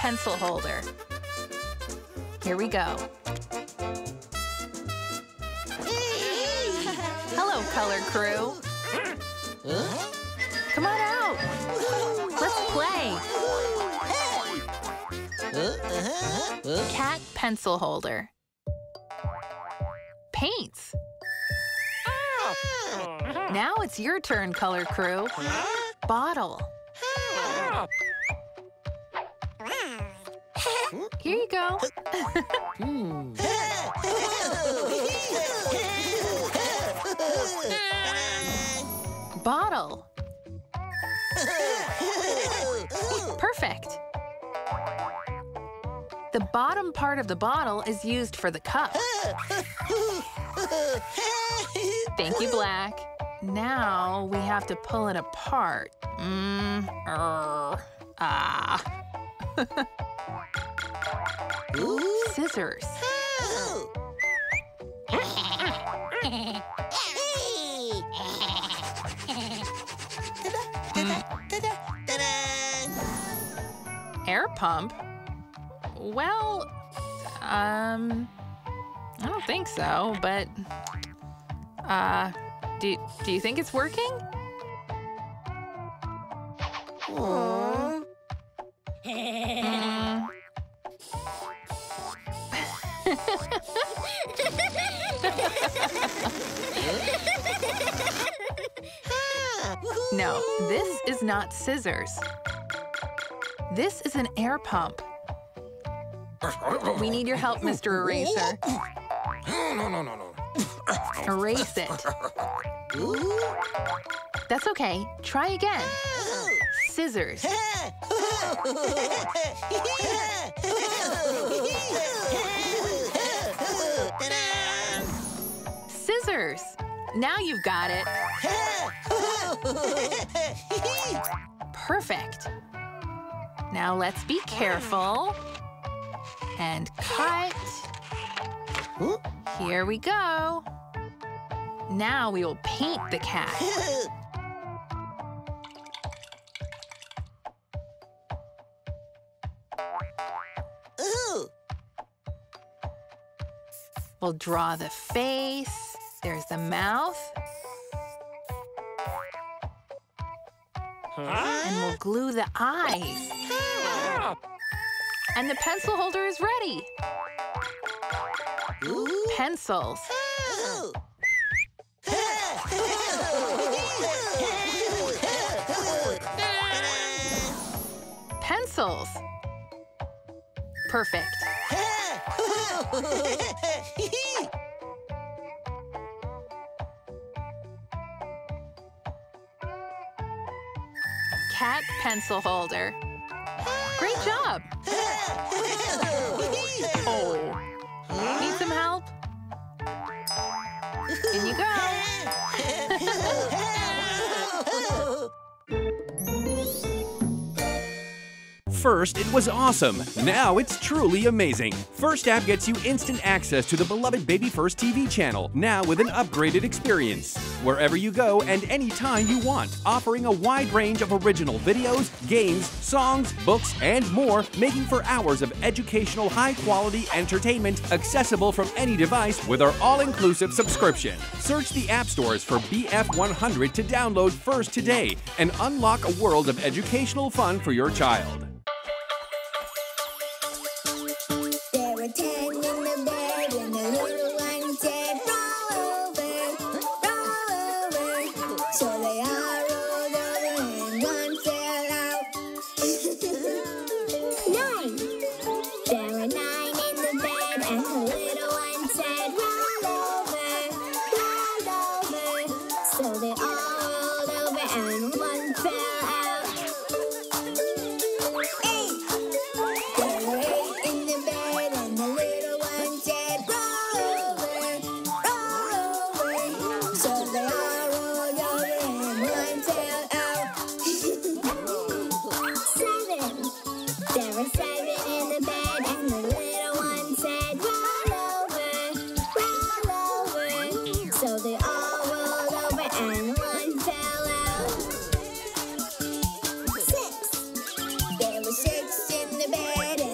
pencil holder. Here we go. Hello, Color Crew. Come on out. Let's play. Cat pencil holder. Paints. Now it's your turn, Color Crew. Bottle. Here you go. Bottle. Perfect. The bottom part of the bottle is used for the cup. Thank you, Black. Now we have to pull it apart. Scissors. Air pump? Well, I don't think so, but do you think it's working? Aww. No, this is not scissors. This is an air pump. We need your help, Mr. Eraser. No. Erase it. That's okay. Try again. Scissors. Scissors. Now you've got it. Perfect. Now let's be careful. And cut. Here we go. Now we will paint the cat. We'll draw the face. There's the mouth. And we'll glue the eyes. And the pencil holder is ready. Pencils. Pencils. Perfect. Cat pencil holder. Great job. Oh. Need some help? In you go. First, it was awesome. Now it's truly amazing. First app gets you instant access to the beloved Baby First TV channel, now with an upgraded experience. Wherever you go and any time you want, offering a wide range of original videos, games, songs, books, and more, making for hours of educational, high-quality entertainment accessible from any device with our all-inclusive subscription. Search the app stores for BF100 to download First today and unlock a world of educational fun for your child. Six in the bed.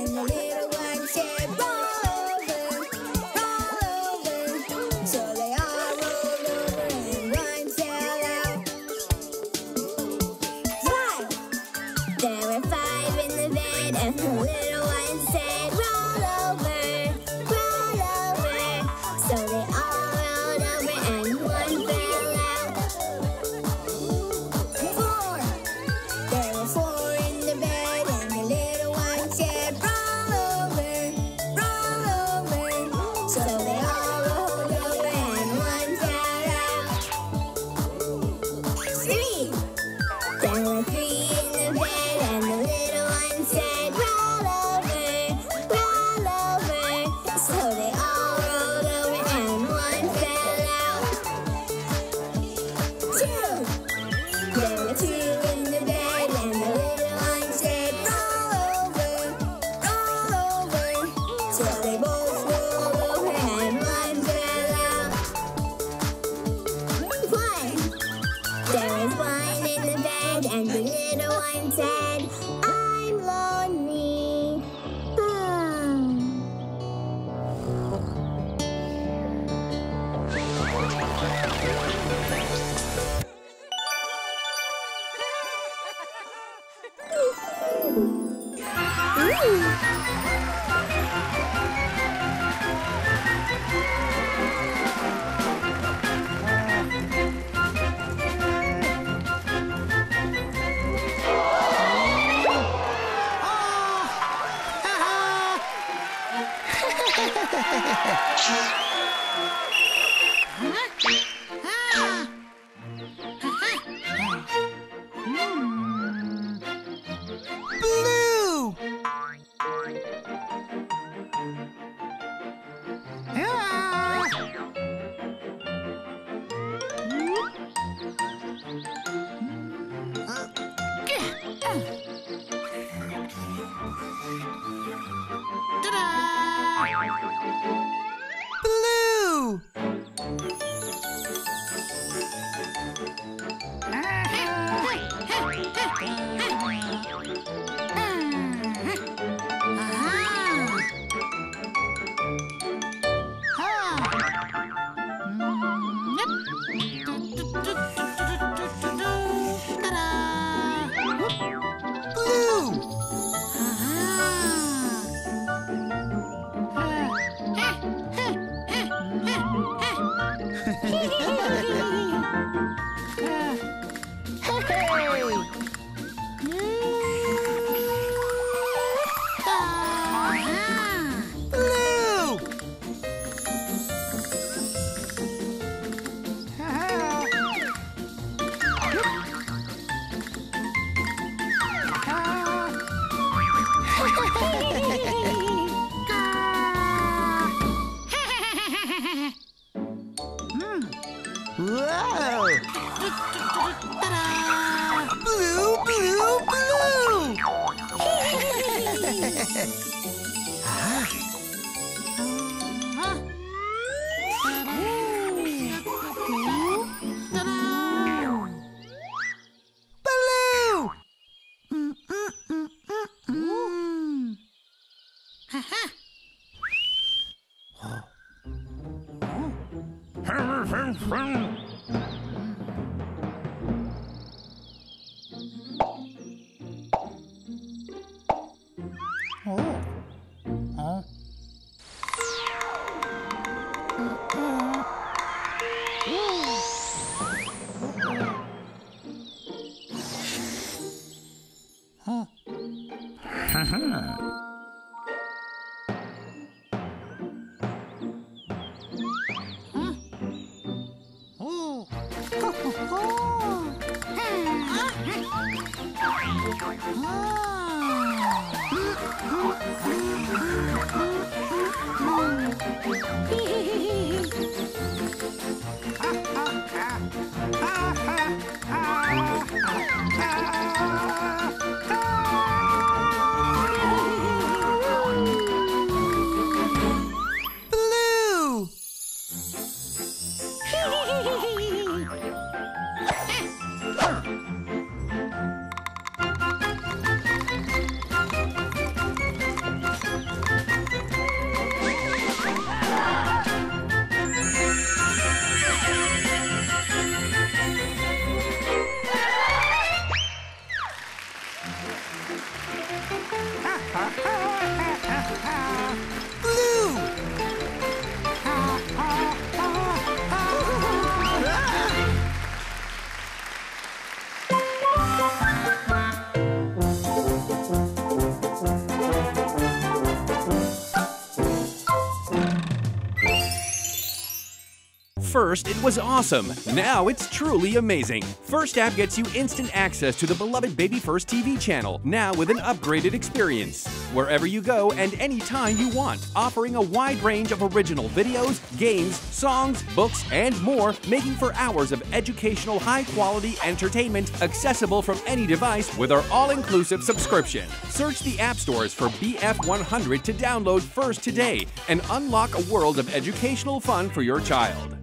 first, it was awesome. Now it's truly amazing. First app gets you instant access to the beloved Baby First TV channel, now with an upgraded experience. Wherever you go and anytime you want, offering a wide range of original videos, games, songs, books, and more, making for hours of educational, high-quality entertainment accessible from any device with our all-inclusive subscription. Search the app stores for BF100 to download First today and unlock a world of educational fun for your child.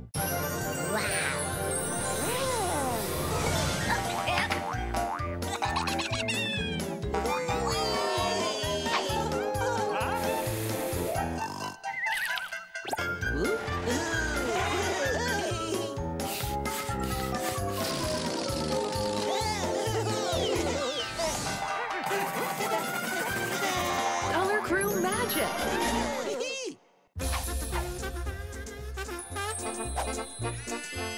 Color Crew magic.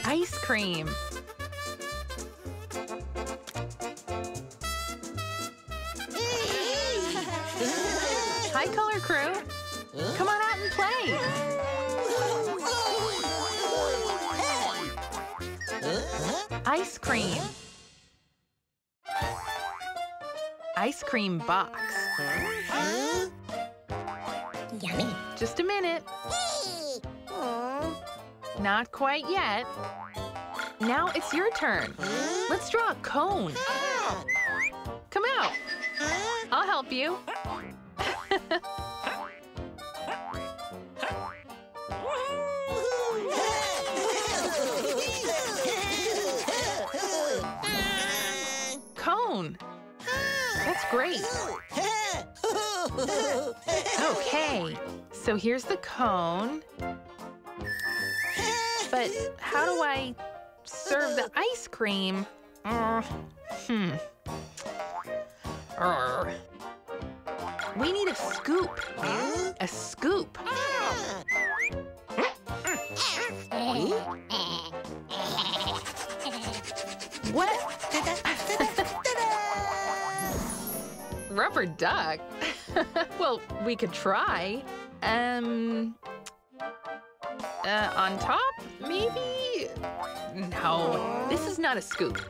Ice cream. Hi, Color Crew. Come on out and play. Ice cream. Ice cream box. Yummy. Just a minute. Not quite yet. Now it's your turn. Let's draw a cone. Come out. I'll help you. That's great. Okay, so here's the cone. But how do I serve the ice cream? We need a scoop. A scoop. What? Rubber duck? Well, we could try. On top, maybe? No, this is not a scoop.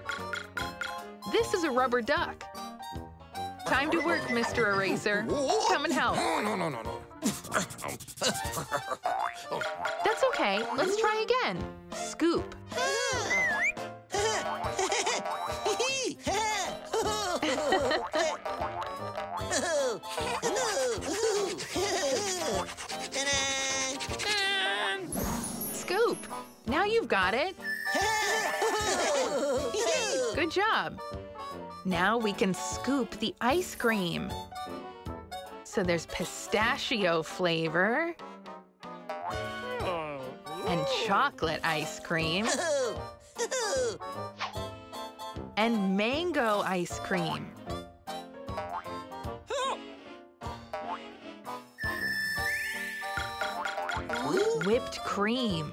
This is a rubber duck. Time to work, Mr. Eraser. Come and help. No. That's okay, let's try again. Scoop. Scoop! Now you've got it. Good job. Now we can scoop the ice cream. So there's pistachio flavor and chocolate ice cream and mango ice cream. Whipped cream.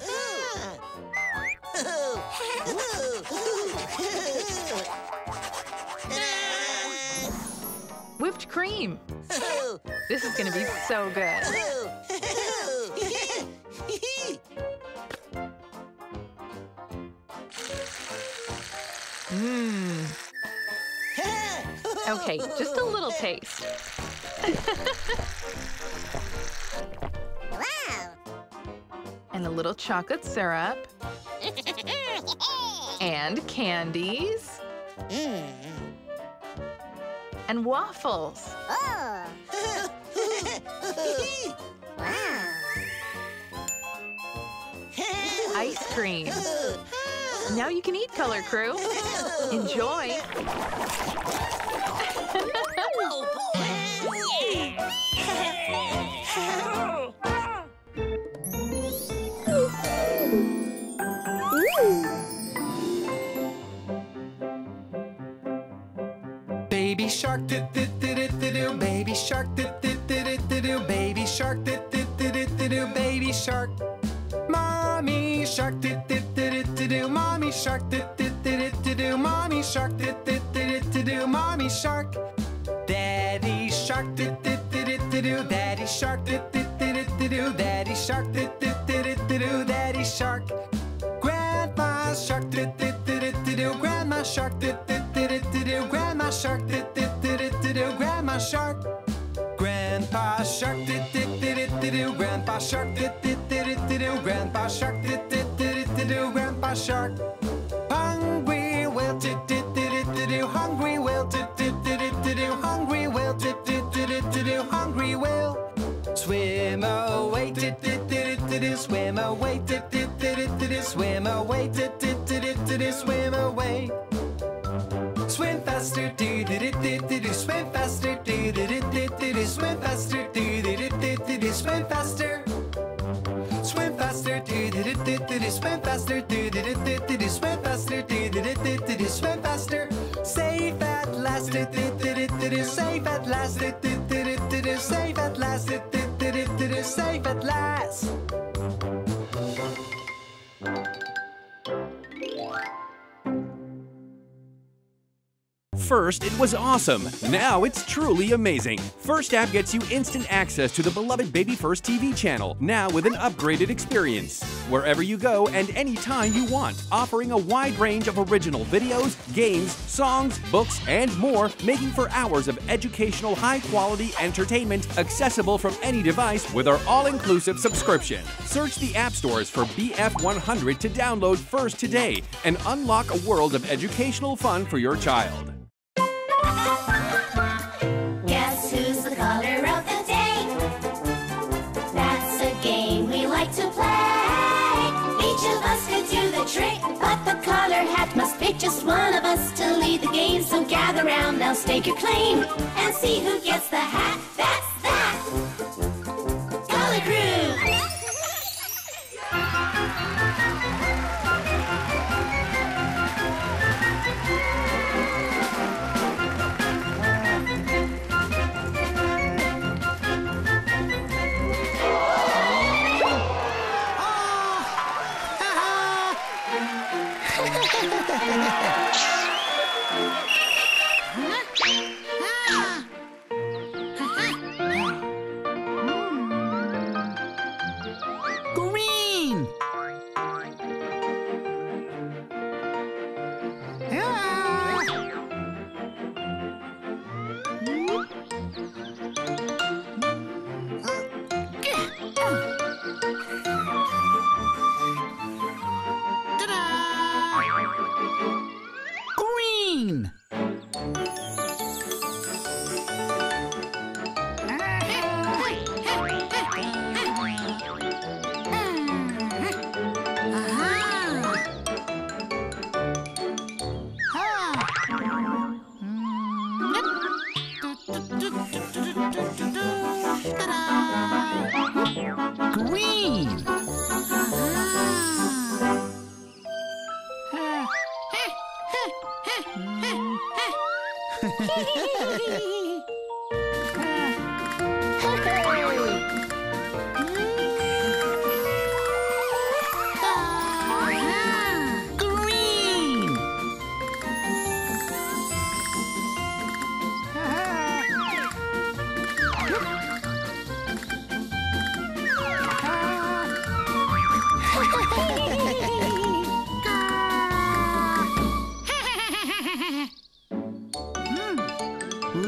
Whipped cream. This is gonna be so good. Okay, just a little taste. And a little chocolate syrup. And candies. And waffles. Ice cream. Now you can eat, Color Crew. Enjoy. Baby shark, do-do-do-do-do-do. Baby shark, do-do-do-do-do-do. Baby shark, do-do-do-do-do-do. Baby shark. Mommy shark, do-do-do-do-do. Mommy shark, do-do-do-do-do. Mommy shark, do-do-do-do-do. Mommy shark. Daddy shark, do-do-do-do-do. Daddy shark, do-do-do-do-do. Daddy shark, do-do-do-do-do. Daddy shark. do, grandma shark, do, grandma shark, do, grandma shark. Grandpa shark, do, grandpa shark, do, grandpa shark, do, grandpa shark. Hungry will, do, hungry will, do, hungry will, do, hungry will. Swim away, swim away, swim away, swim away. Swim faster, swim faster, swim faster, swim faster. Swim faster, swim faster, swim faster, swim faster. Safe at last, safe at last, safe at last, safe at last. First, it was awesome. Now it's truly amazing. First app gets you instant access to the beloved Baby First TV channel, now with an upgraded experience. Wherever you go and anytime you want, offering a wide range of original videos, games, songs, books, and more, making for hours of educational, high-quality entertainment accessible from any device with our all-inclusive subscription. Search the app stores for BF100 to download First today and unlock a world of educational fun for your child. Guess who's the color of the day? That's a game we like to play. Each of us could do the trick, but the color hat must pick just one of us to lead the game. So gather round now, stake your claim, and see who gets the hat. That's that! Color Crew!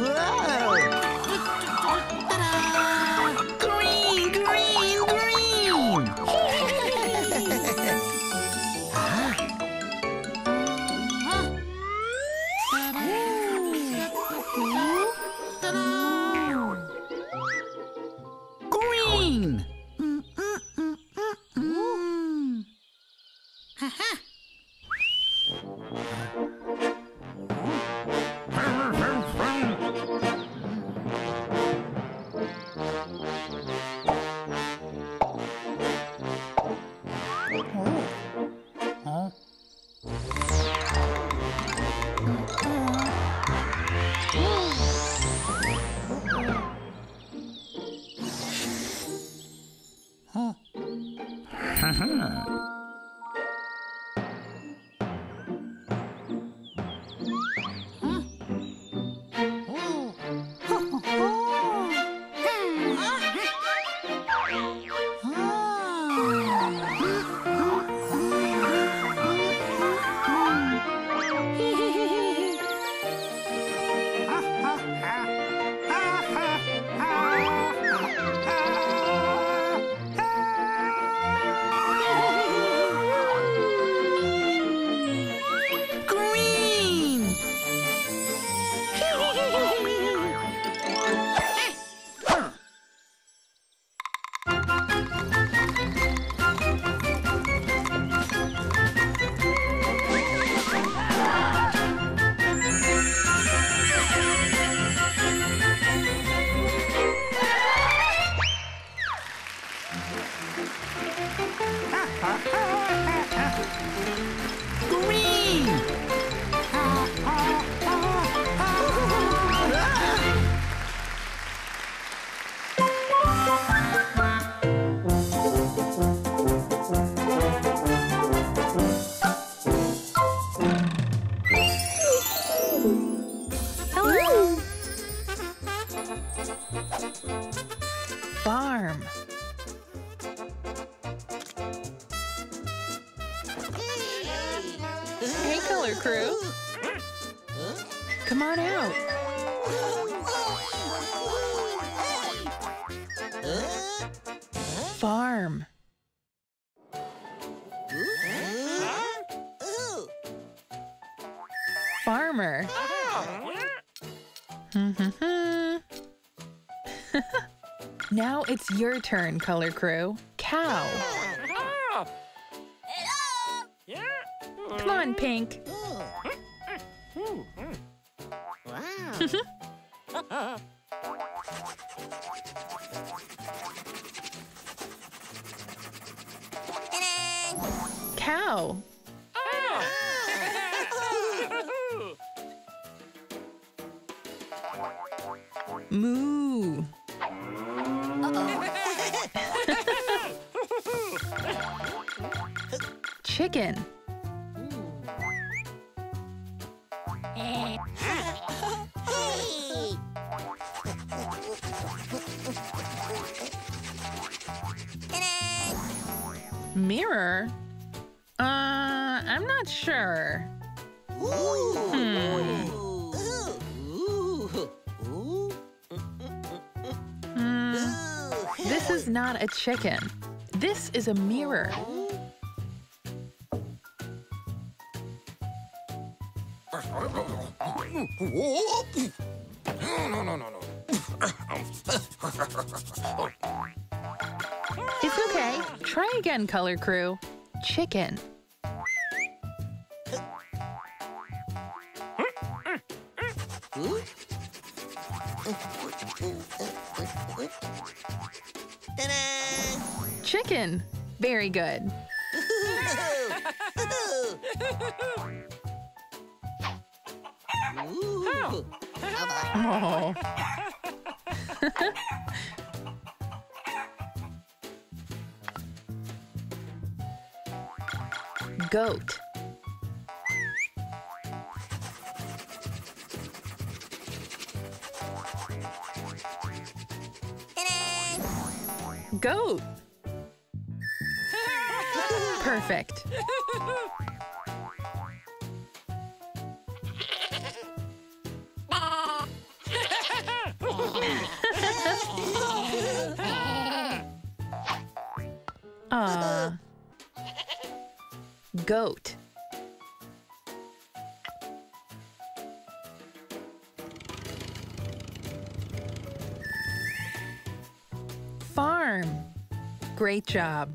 Whoa! Crew. Come on out. Farm. Farmer. Now it's your turn, Color Crew. Cow. Come on, Pink. Wow. Cow. Moo. Chicken. Mirror? I'm not sure. This is not a chicken. This is a mirror. It's okay. Try again, Color Crew. Chicken. Chicken. Very good. Oh. Goat. Goat. Perfect. Goat. Farm. Great job.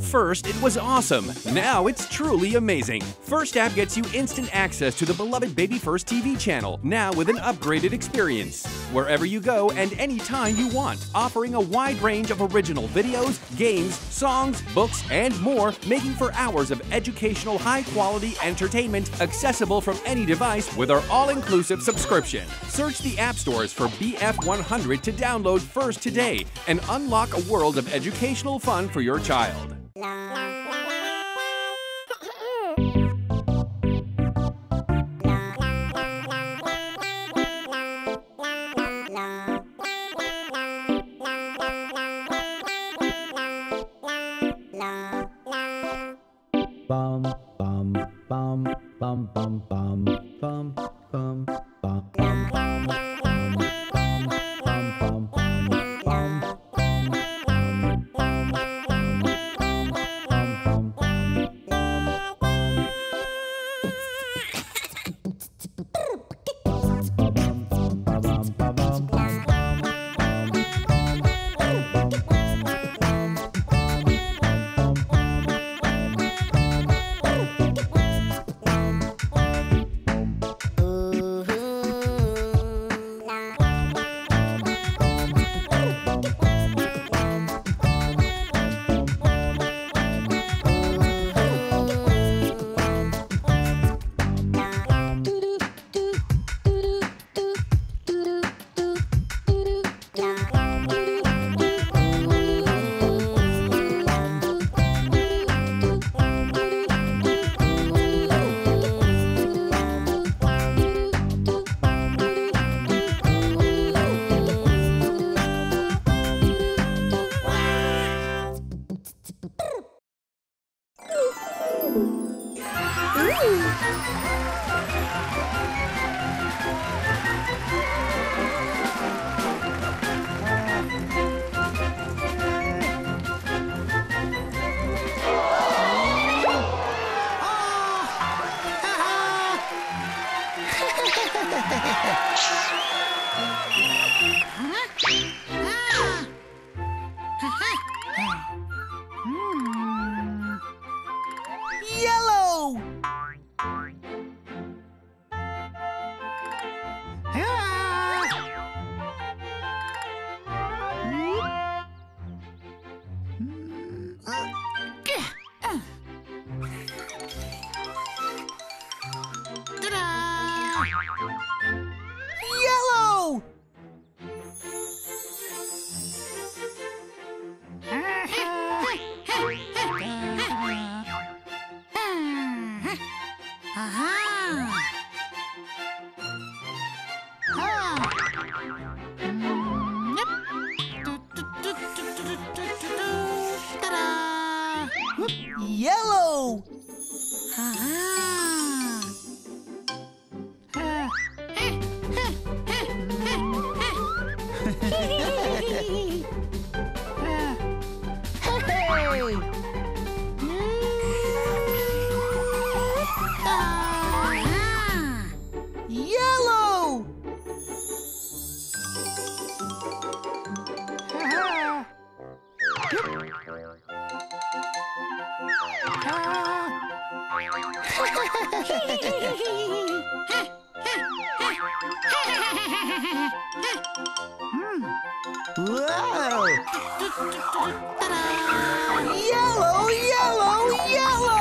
First, it was awesome. Now it's truly amazing. First app gets you instant access to the beloved Baby First TV channel, now with an upgraded experience. Wherever you go and anytime you want, offering a wide range of original videos, games, songs, books, and more, making for hours of educational, high-quality entertainment accessible from any device with our all-inclusive subscription. Search the app stores for BF100 to download First today and unlock a world of educational fun for your child. Whoa! Yellow, yellow, yellow! Yellow!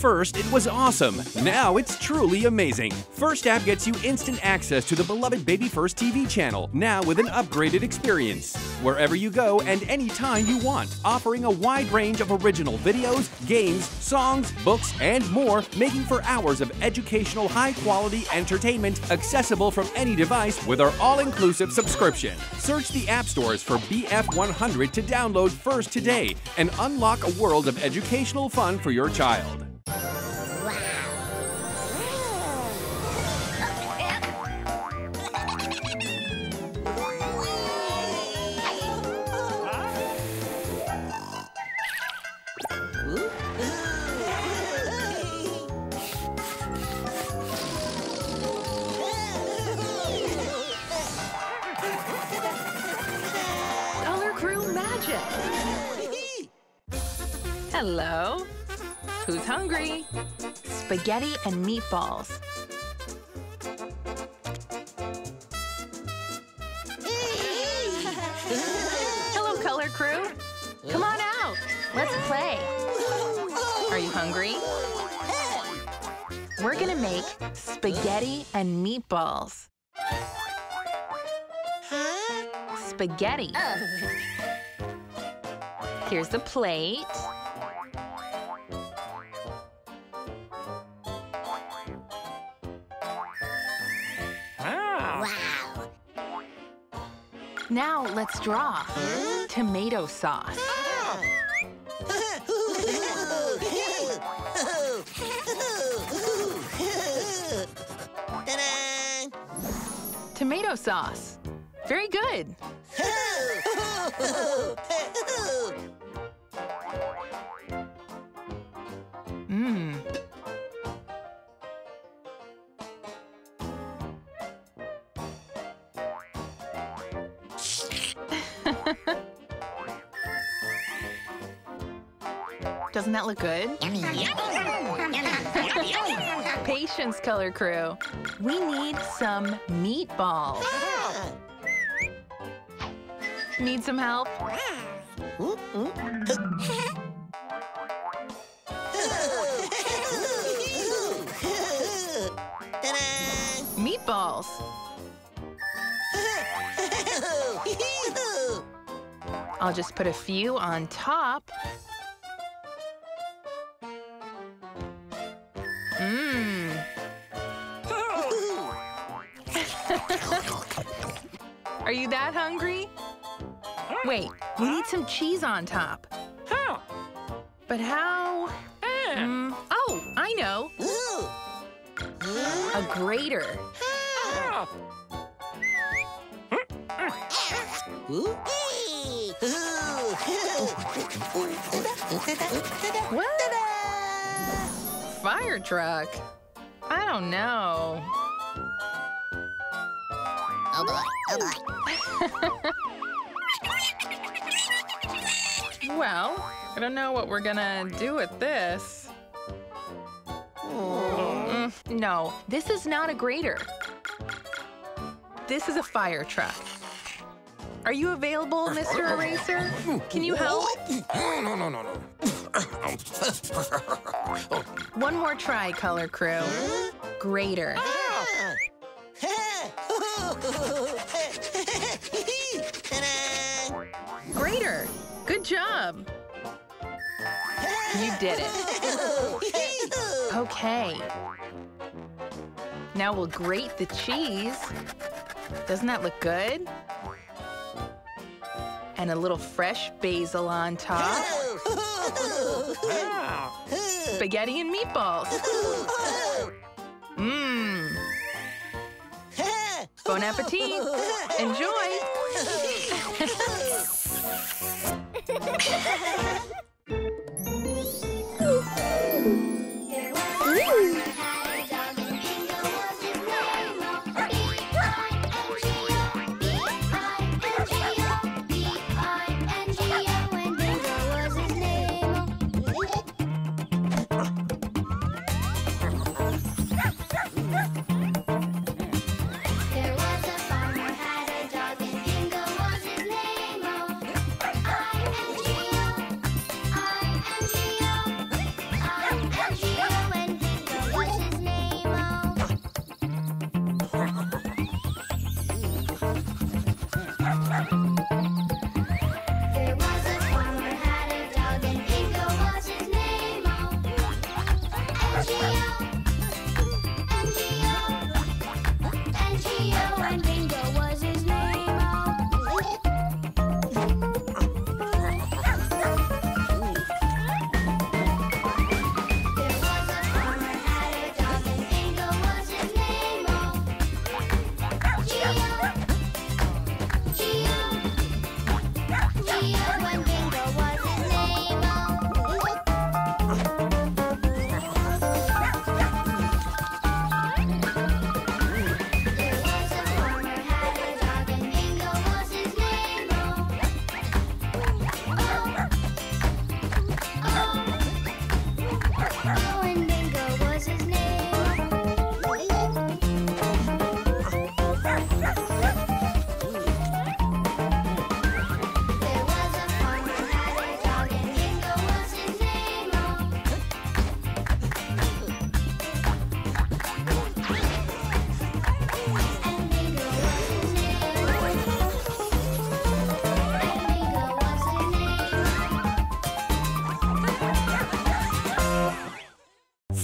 First, it was awesome. Now it's truly amazing. First app gets you instant access to the beloved Baby First TV channel, now with an upgraded experience. Wherever you go and any time you want, offering a wide range of original videos, games, songs, books, and more, making for hours of educational, high-quality entertainment accessible from any device with our all-inclusive subscription. Search the app stores for BF100 to download First today and unlock a world of educational fun for your child. Hello? Who's hungry? Spaghetti and meatballs. Hello, Color Crew. Come on out. Let's play. Are you hungry? We're gonna make spaghetti and meatballs. Spaghetti. Here's the plate. Now let's draw. Tomato sauce. Tomato sauce. Very good. Doesn't that look good? Patience, Color Crew. We need some meatballs. Need some help? animals. I'll just put a few on top. Mmm. Are you that hungry? Wait, we need some cheese on top. But how? Oh, I know. A grater. What? Fire truck? I don't know. Oh boy, oh boy. Well, I don't know what we're gonna do with this. No, this is not a grater. This is a fire truck. Are you available, Mr. Eraser? Can you help? No. One more try, Color Crew. Grater. Grater. Good job. You did it. Okay. Now we'll grate the cheese. Doesn't that look good? And a little fresh basil on top. Spaghetti and meatballs. Mmm. Bon appetit. Enjoy.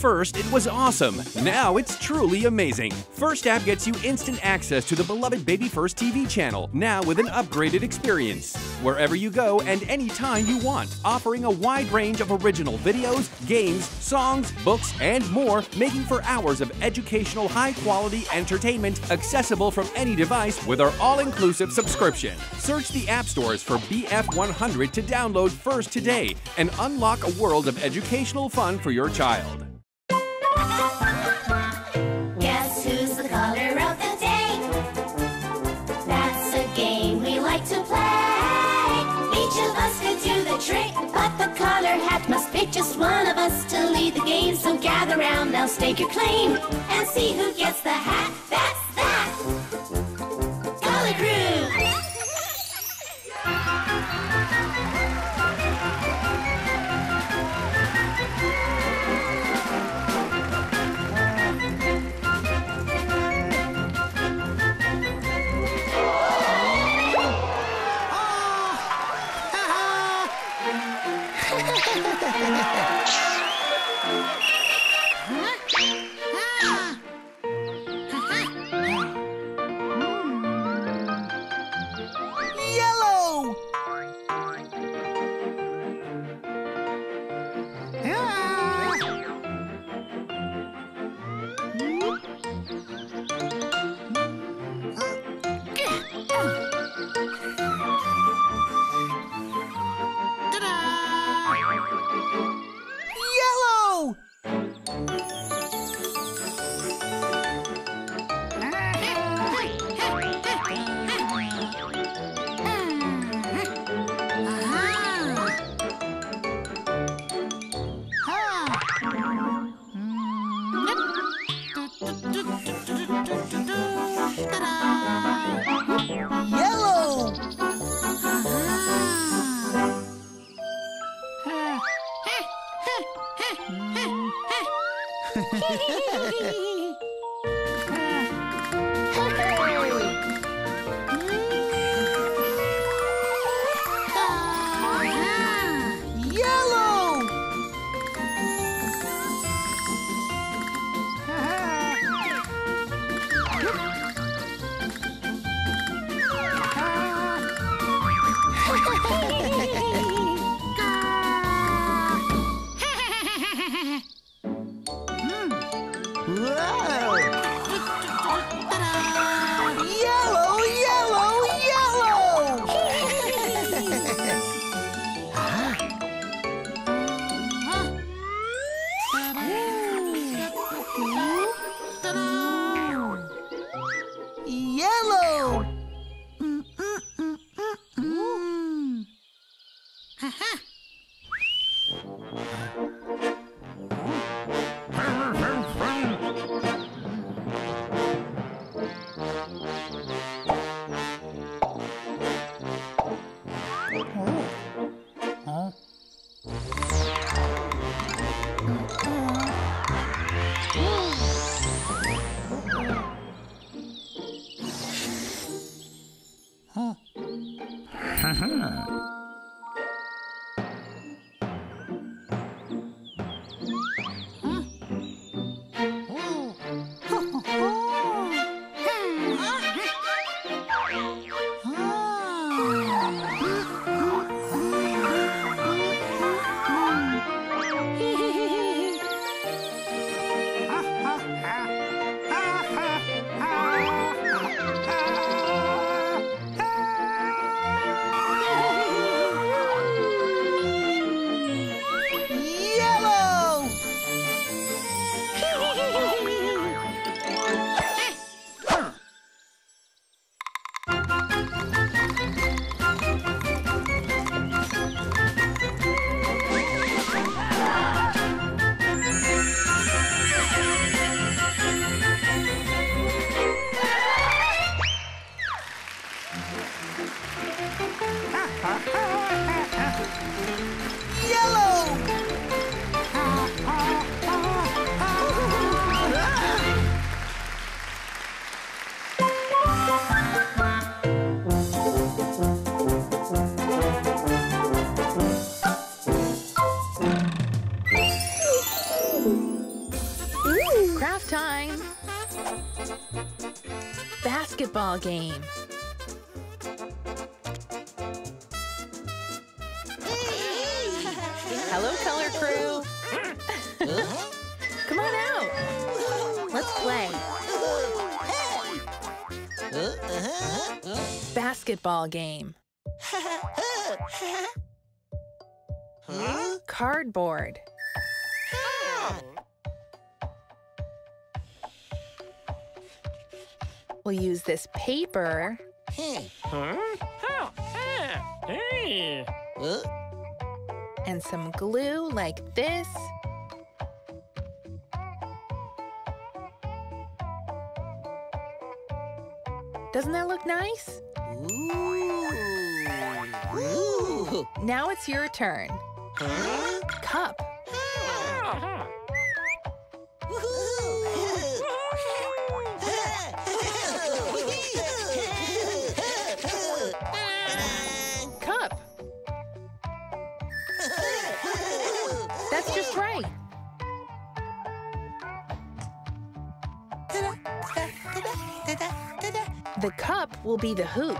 First, it was awesome. Now it's truly amazing. First app gets you instant access to the beloved Baby First TV channel, now with an upgraded experience. Wherever you go and anytime you want, offering a wide range of original videos, games, songs, books, and more, making for hours of educational, high-quality entertainment accessible from any device with our all-inclusive subscription. Search the app stores for BF100 to download First today and unlock a world of educational fun for your child. Guess who's the color of the day? That's a game we like to play. Each of us could do the trick, but the color hat must pick just one of us to lead the game. So gather round, now stake your claim and see who gets the hat. That's that! Color Crew! Yellow. Basketball game. Hello, Color Crew. Come on out. Let's play. Basketball game. Cardboard. We'll use this paper and some glue like this. Doesn't that look nice? Ooh. Ooh. Now it's your turn. Cup. Right. The cup will be the hoop.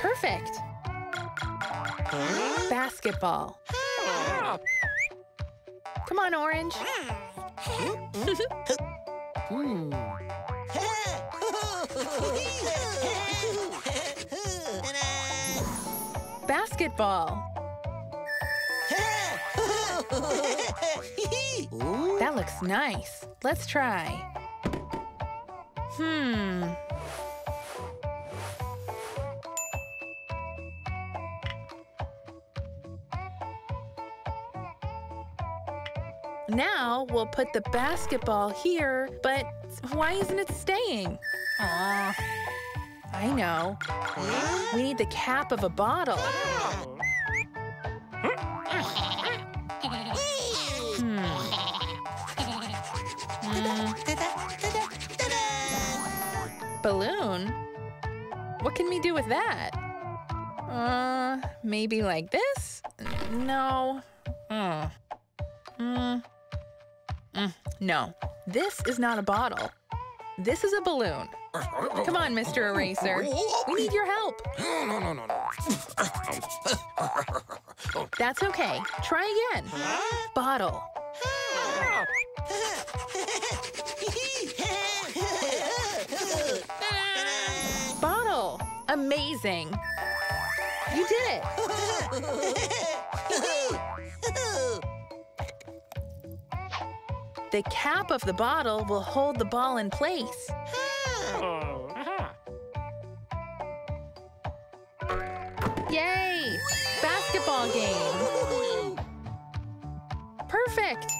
Perfect. Basketball. Come on, Orange. Basketball. That looks nice. Let's try. Now we'll put the basketball here, but why isn't it staying? Aw, I know. We need the cap of a bottle. Balloon? What can we do with that? Maybe like this? No. No, this is not a bottle. This is a balloon. Come on, Mr. Eraser. We need your help. No. That's okay. Try again. Bottle. Bottle. Amazing. You did it. The cap of the bottle will hold the ball in place. Yay! Basketball game! Perfect!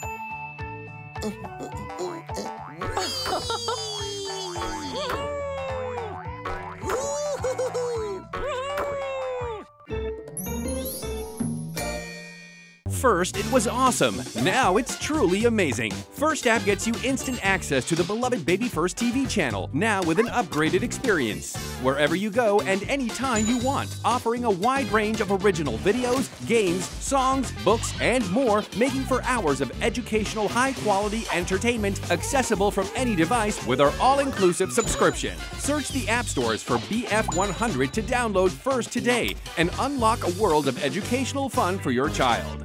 First, it was awesome. Now it's truly amazing. First app gets you instant access to the beloved Baby First TV channel, now with an upgraded experience. Wherever you go and anytime you want, offering a wide range of original videos, games, songs, books, and more, making for hours of educational, high-quality entertainment accessible from any device with our all-inclusive subscription. Search the app stores for BF100 to download First today and unlock a world of educational fun for your child.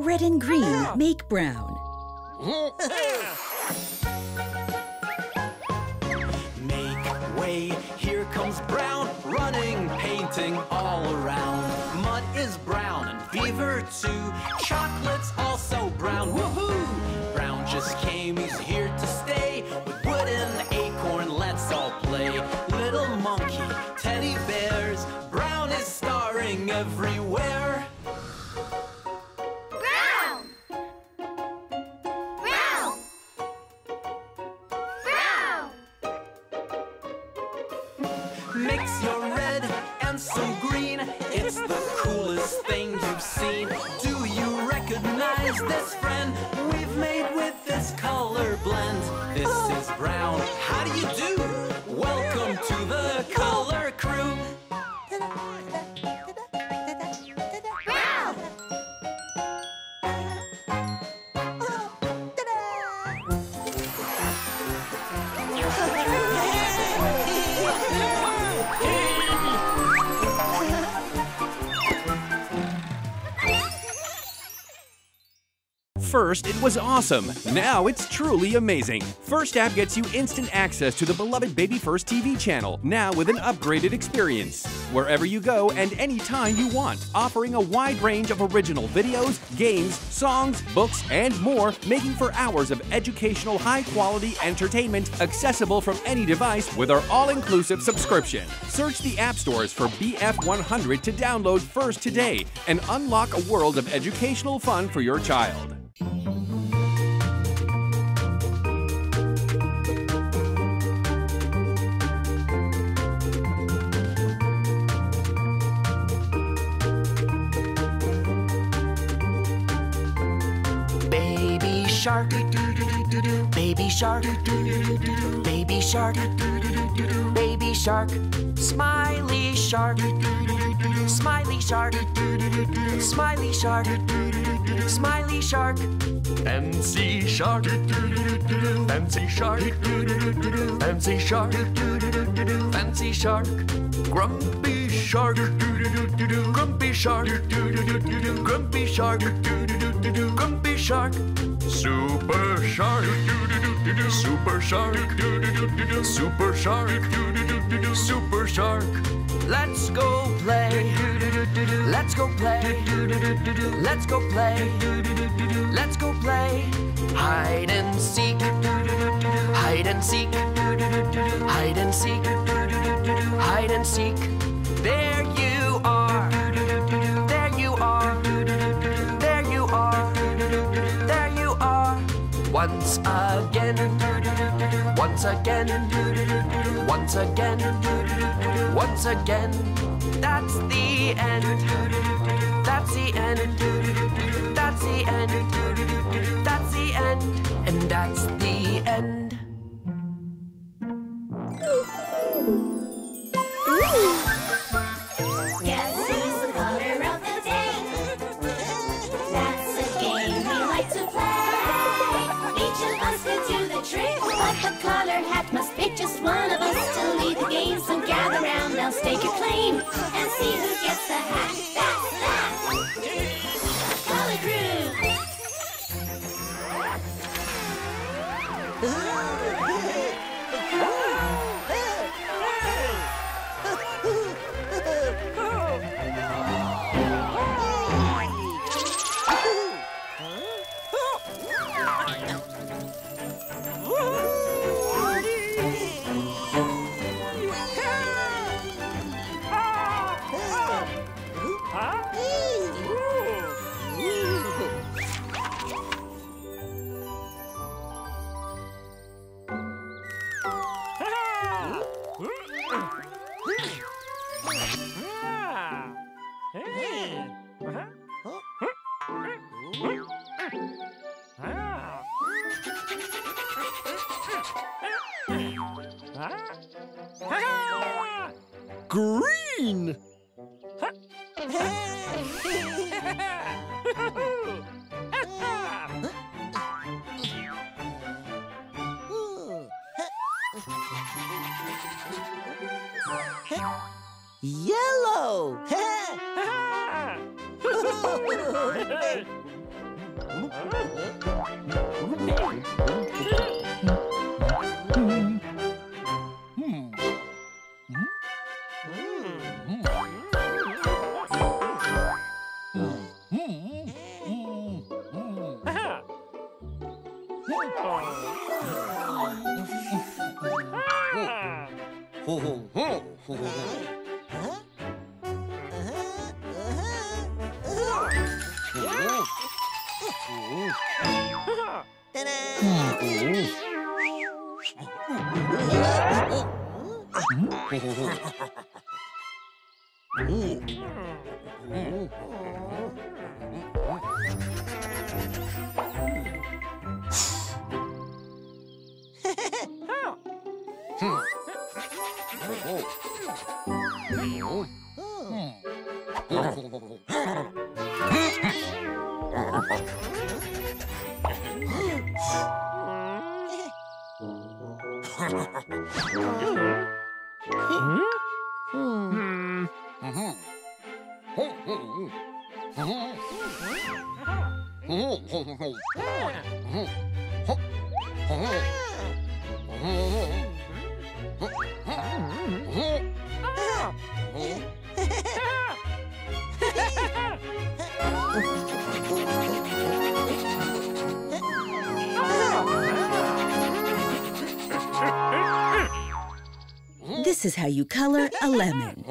Red and green make brown. Make way, here comes brown, running, painting all around. Mud is brown and fever too, chocolate's also brown, woohoo! Brown just came, he's here to stay, with wood and acorn, let's all play. Little monkey, teddy bears, brown is starring everywhere. This friend we've made with this color blend. This is brown. How do you do? Welcome to the Color Crew. First, it was awesome. Now it's truly amazing. First app gets you instant access to the beloved Baby First TV channel, now with an upgraded experience. Wherever you go and any time you want, offering a wide range of original videos, games, songs, books, and more, making for hours of educational, high-quality entertainment accessible from any device with our all-inclusive subscription. Search the app stores for BF100 to download First today and unlock a world of educational fun for your child. Shark, baby shark, baby shark, baby shark, smiley shark, smiley shark, smiley shark, smiley shark, MC shark, MC shark, MC shark, MC shark, grumpy shark, grumpy shark, grumpy shark, grumpy shark, super shark, super shark, super shark, super shark. Let's go play. Let's go play. Let's go play. Let's go play. Hide and seek. Hide and seek. Hide and seek. Hide and seek. There you are. There you are. There you are. There you are. Once again. Once again. Once again. Once again. That's the end. That's the end. That's the end. That's the end. And that's the end. Just one of us to lead the game, so gather round, now stake your claim, and see who gets the hat. That's that! Color Crew! Green! Yellow! This is how you color a lemon.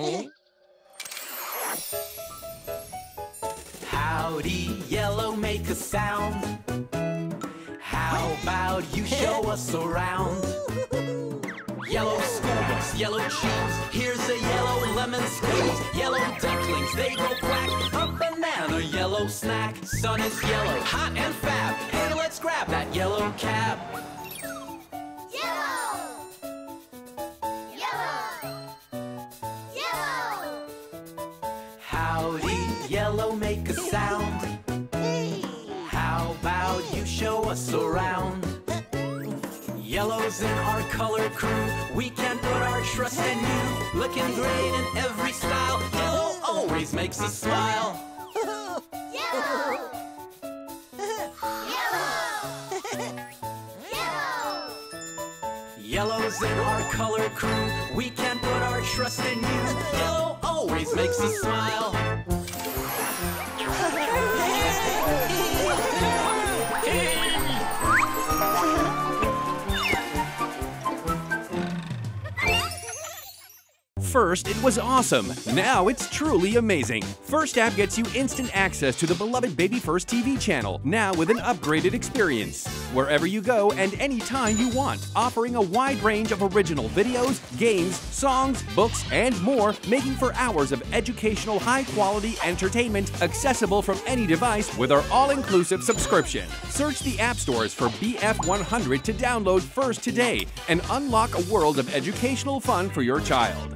Howdy, yellow, make a sound. How about you show us around? Yellow school bus, yellow shoes. Here's a yellow lemon squeeze. Yellow ducklings, they go black. A banana, yellow snack. Sun is yellow, hot and fab. And let's grab that yellow cab. Around. Yellow's in our color crew. We can put our trust in you. Looking great in every style. Yellow always makes us smile. Yellow! Yellow! Yellow! Yellow's in our color crew. We can put our trust in you. Yellow always makes us smile. First, it was awesome. Now it's truly amazing. First app gets you instant access to the beloved Baby First TV channel, now with an upgraded experience. Wherever you go and anytime you want, offering a wide range of original videos, games, songs, books, and more, making for hours of educational, high-quality entertainment accessible from any device with our all-inclusive subscription. Search the app stores for BF100 to download First today and unlock a world of educational fun for your child.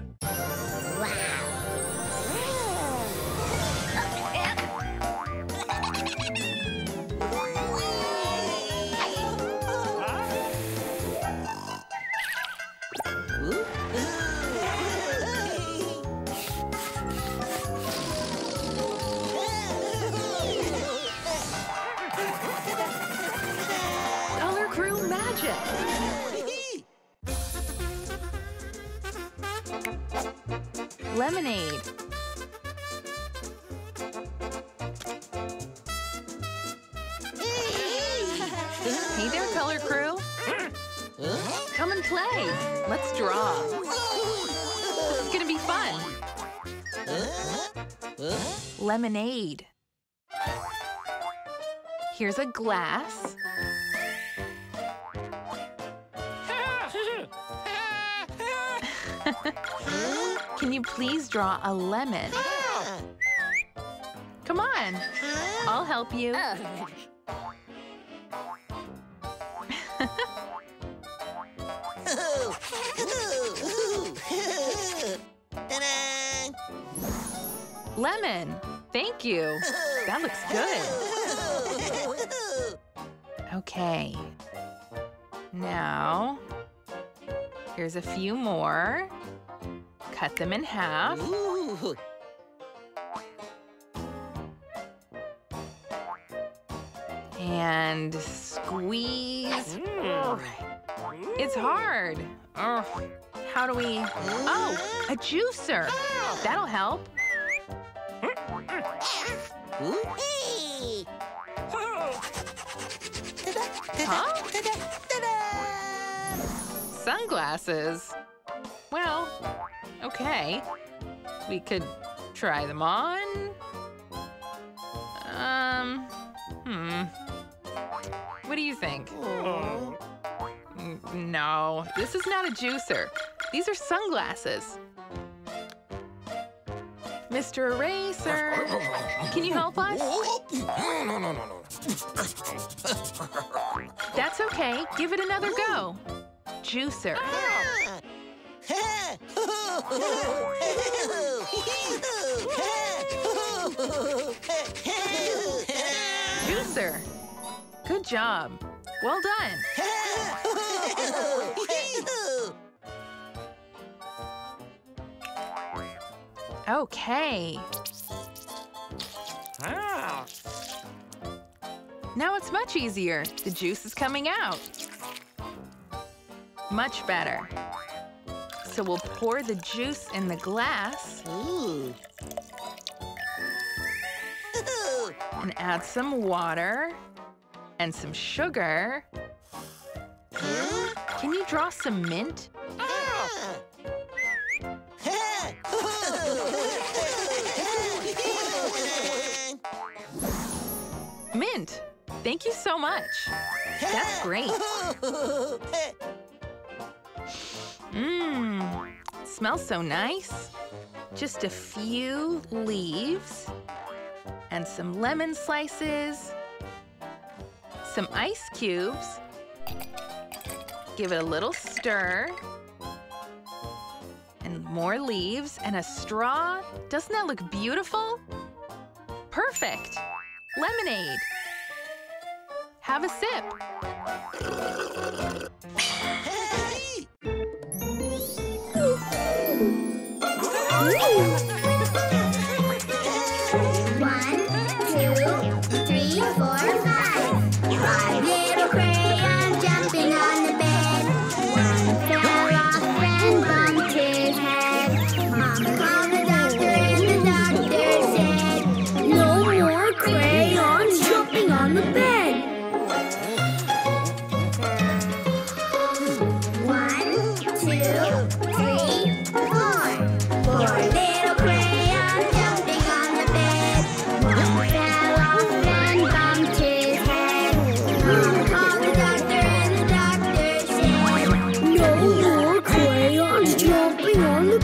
Lemonade. Hey there, Color Crew. Come and play. Let's draw. This is gonna be fun. Lemonade. Here's a glass. Can you please draw a lemon? Come on, I'll help you. Lemon, thank you. That looks good. Okay. Now, here's a few more. Cut them in half. Ooh. And squeeze. It's hard. How do we… Oh, a juicer. That'll help. Huh? Sunglasses. Well, okay. We could try them on. What do you think? No, this is not a juicer. These are sunglasses. Mr. Eraser, can you help us? No. That's okay. Give it another go. Juicer. Juicer. Good job. Well done. Okay. Now it's much easier. The juice is coming out. Much better. So we'll pour the juice in the glass. Ooh. And add some water and some sugar. Can you draw some mint? Mint, thank you so much. That's great. Mmm, smells so nice. Just a few leaves and some lemon slices, some ice cubes. Give it a little stir. And more leaves and a straw. Doesn't that look beautiful? Perfect. Lemonade. Have a sip. Hey! One, two, 3, 4, 5. 5 little crayons jumping on the bed. One fell off and bumped his head. Mama called the doctor and the doctor said, "No more crayons jumping on the bed." Mom.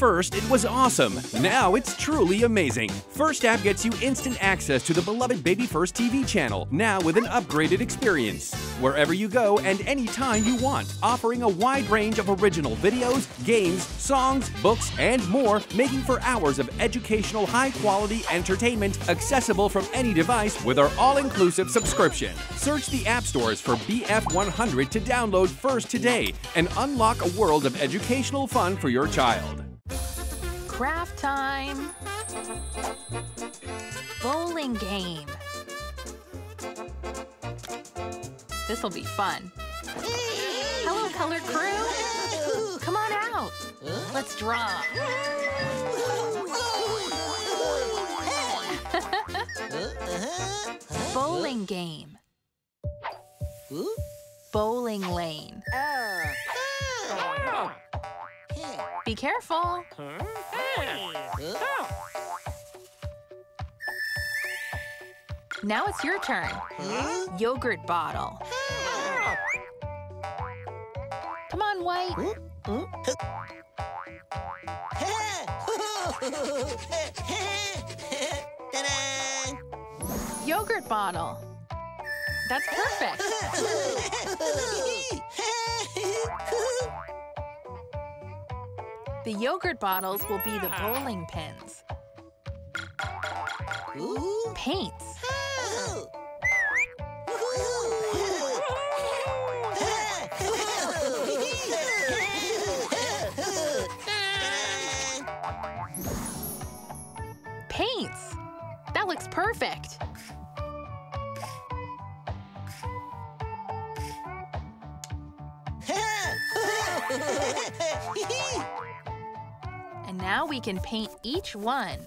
First, it was awesome. Now it's truly amazing. First app gets you instant access to the beloved Baby First TV channel, now with an upgraded experience. Wherever you go and anytime you want, offering a wide range of original videos, games, songs, books, and more, making for hours of educational, high-quality entertainment accessible from any device with our all-inclusive subscription. Search the app stores for BF100 to download First today and unlock a world of educational fun for your child. Craft time. Bowling game. This will be fun. Hello, Color Crew. Come on out. Let's draw. Bowling game. Bowling lane. Be careful. Now it's your turn. Yogurt bottle. Come on, White. Yogurt bottle. That's perfect. The yogurt bottles will be the bowling pins. Paints. Paints. That looks perfect. And now we can paint each one.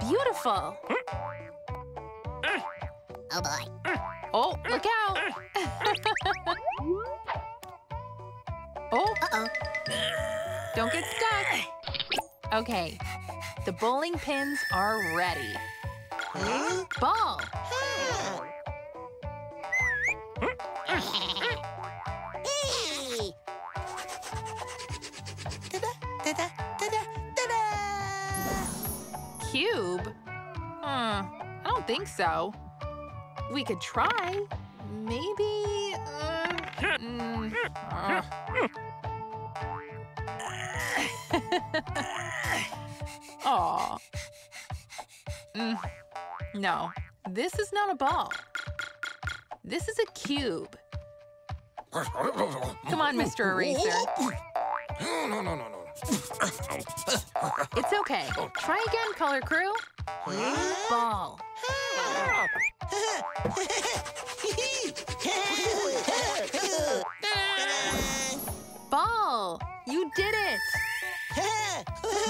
Beautiful. Oh boy. Oh, look out. Oh. Uh-oh. Don't get stuck. Okay. The bowling pins are ready. Ball. Cube? I don't think so. We could try. Maybe. Aw. No, this is not a ball. This is a cube. Come on, Mr. Eraser. No. It's okay. Try again, Color Crew. Ball. Ball. You did it.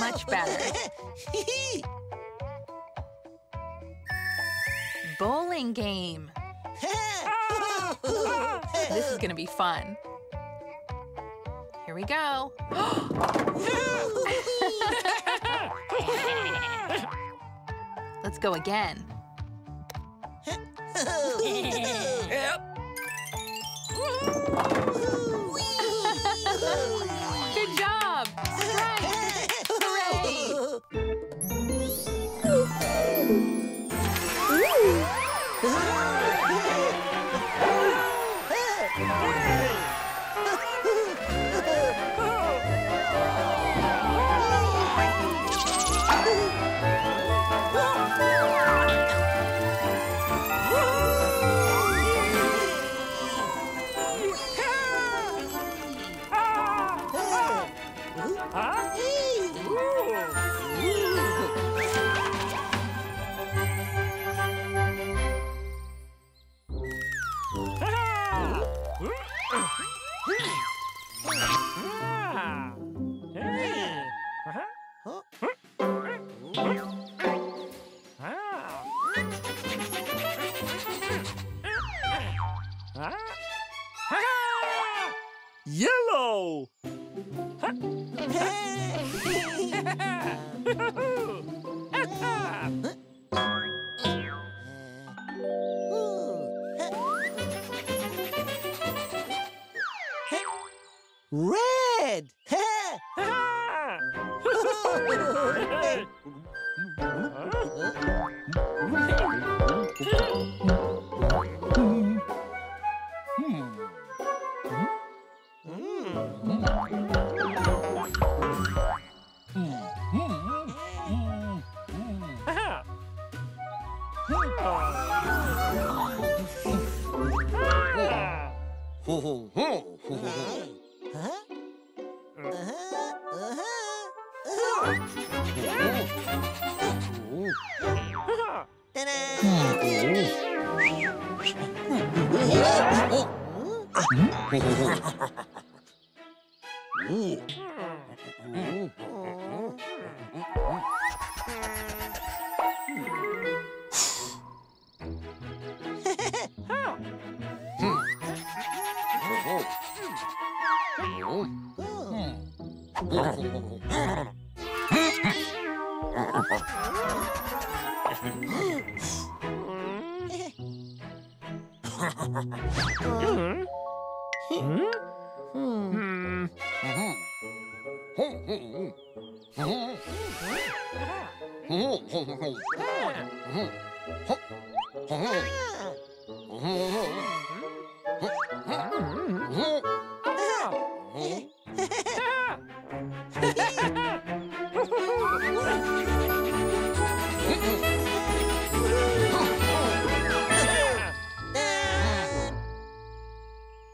Much better. Bowling game. This is gonna be fun. Here we go. Let's go again. Good job. Right. Yellow!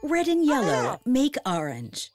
Red and yellow make orange.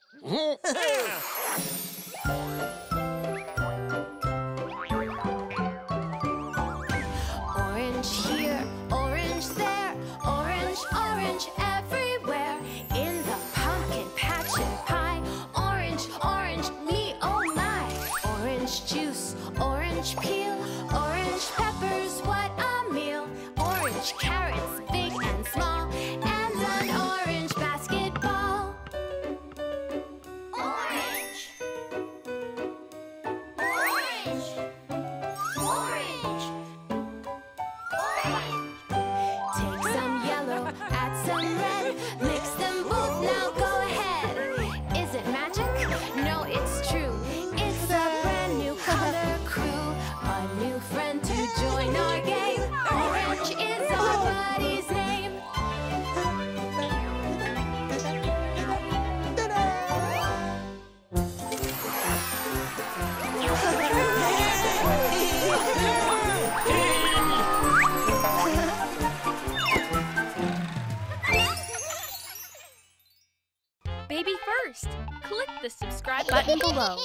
Baby First! Click the subscribe button below.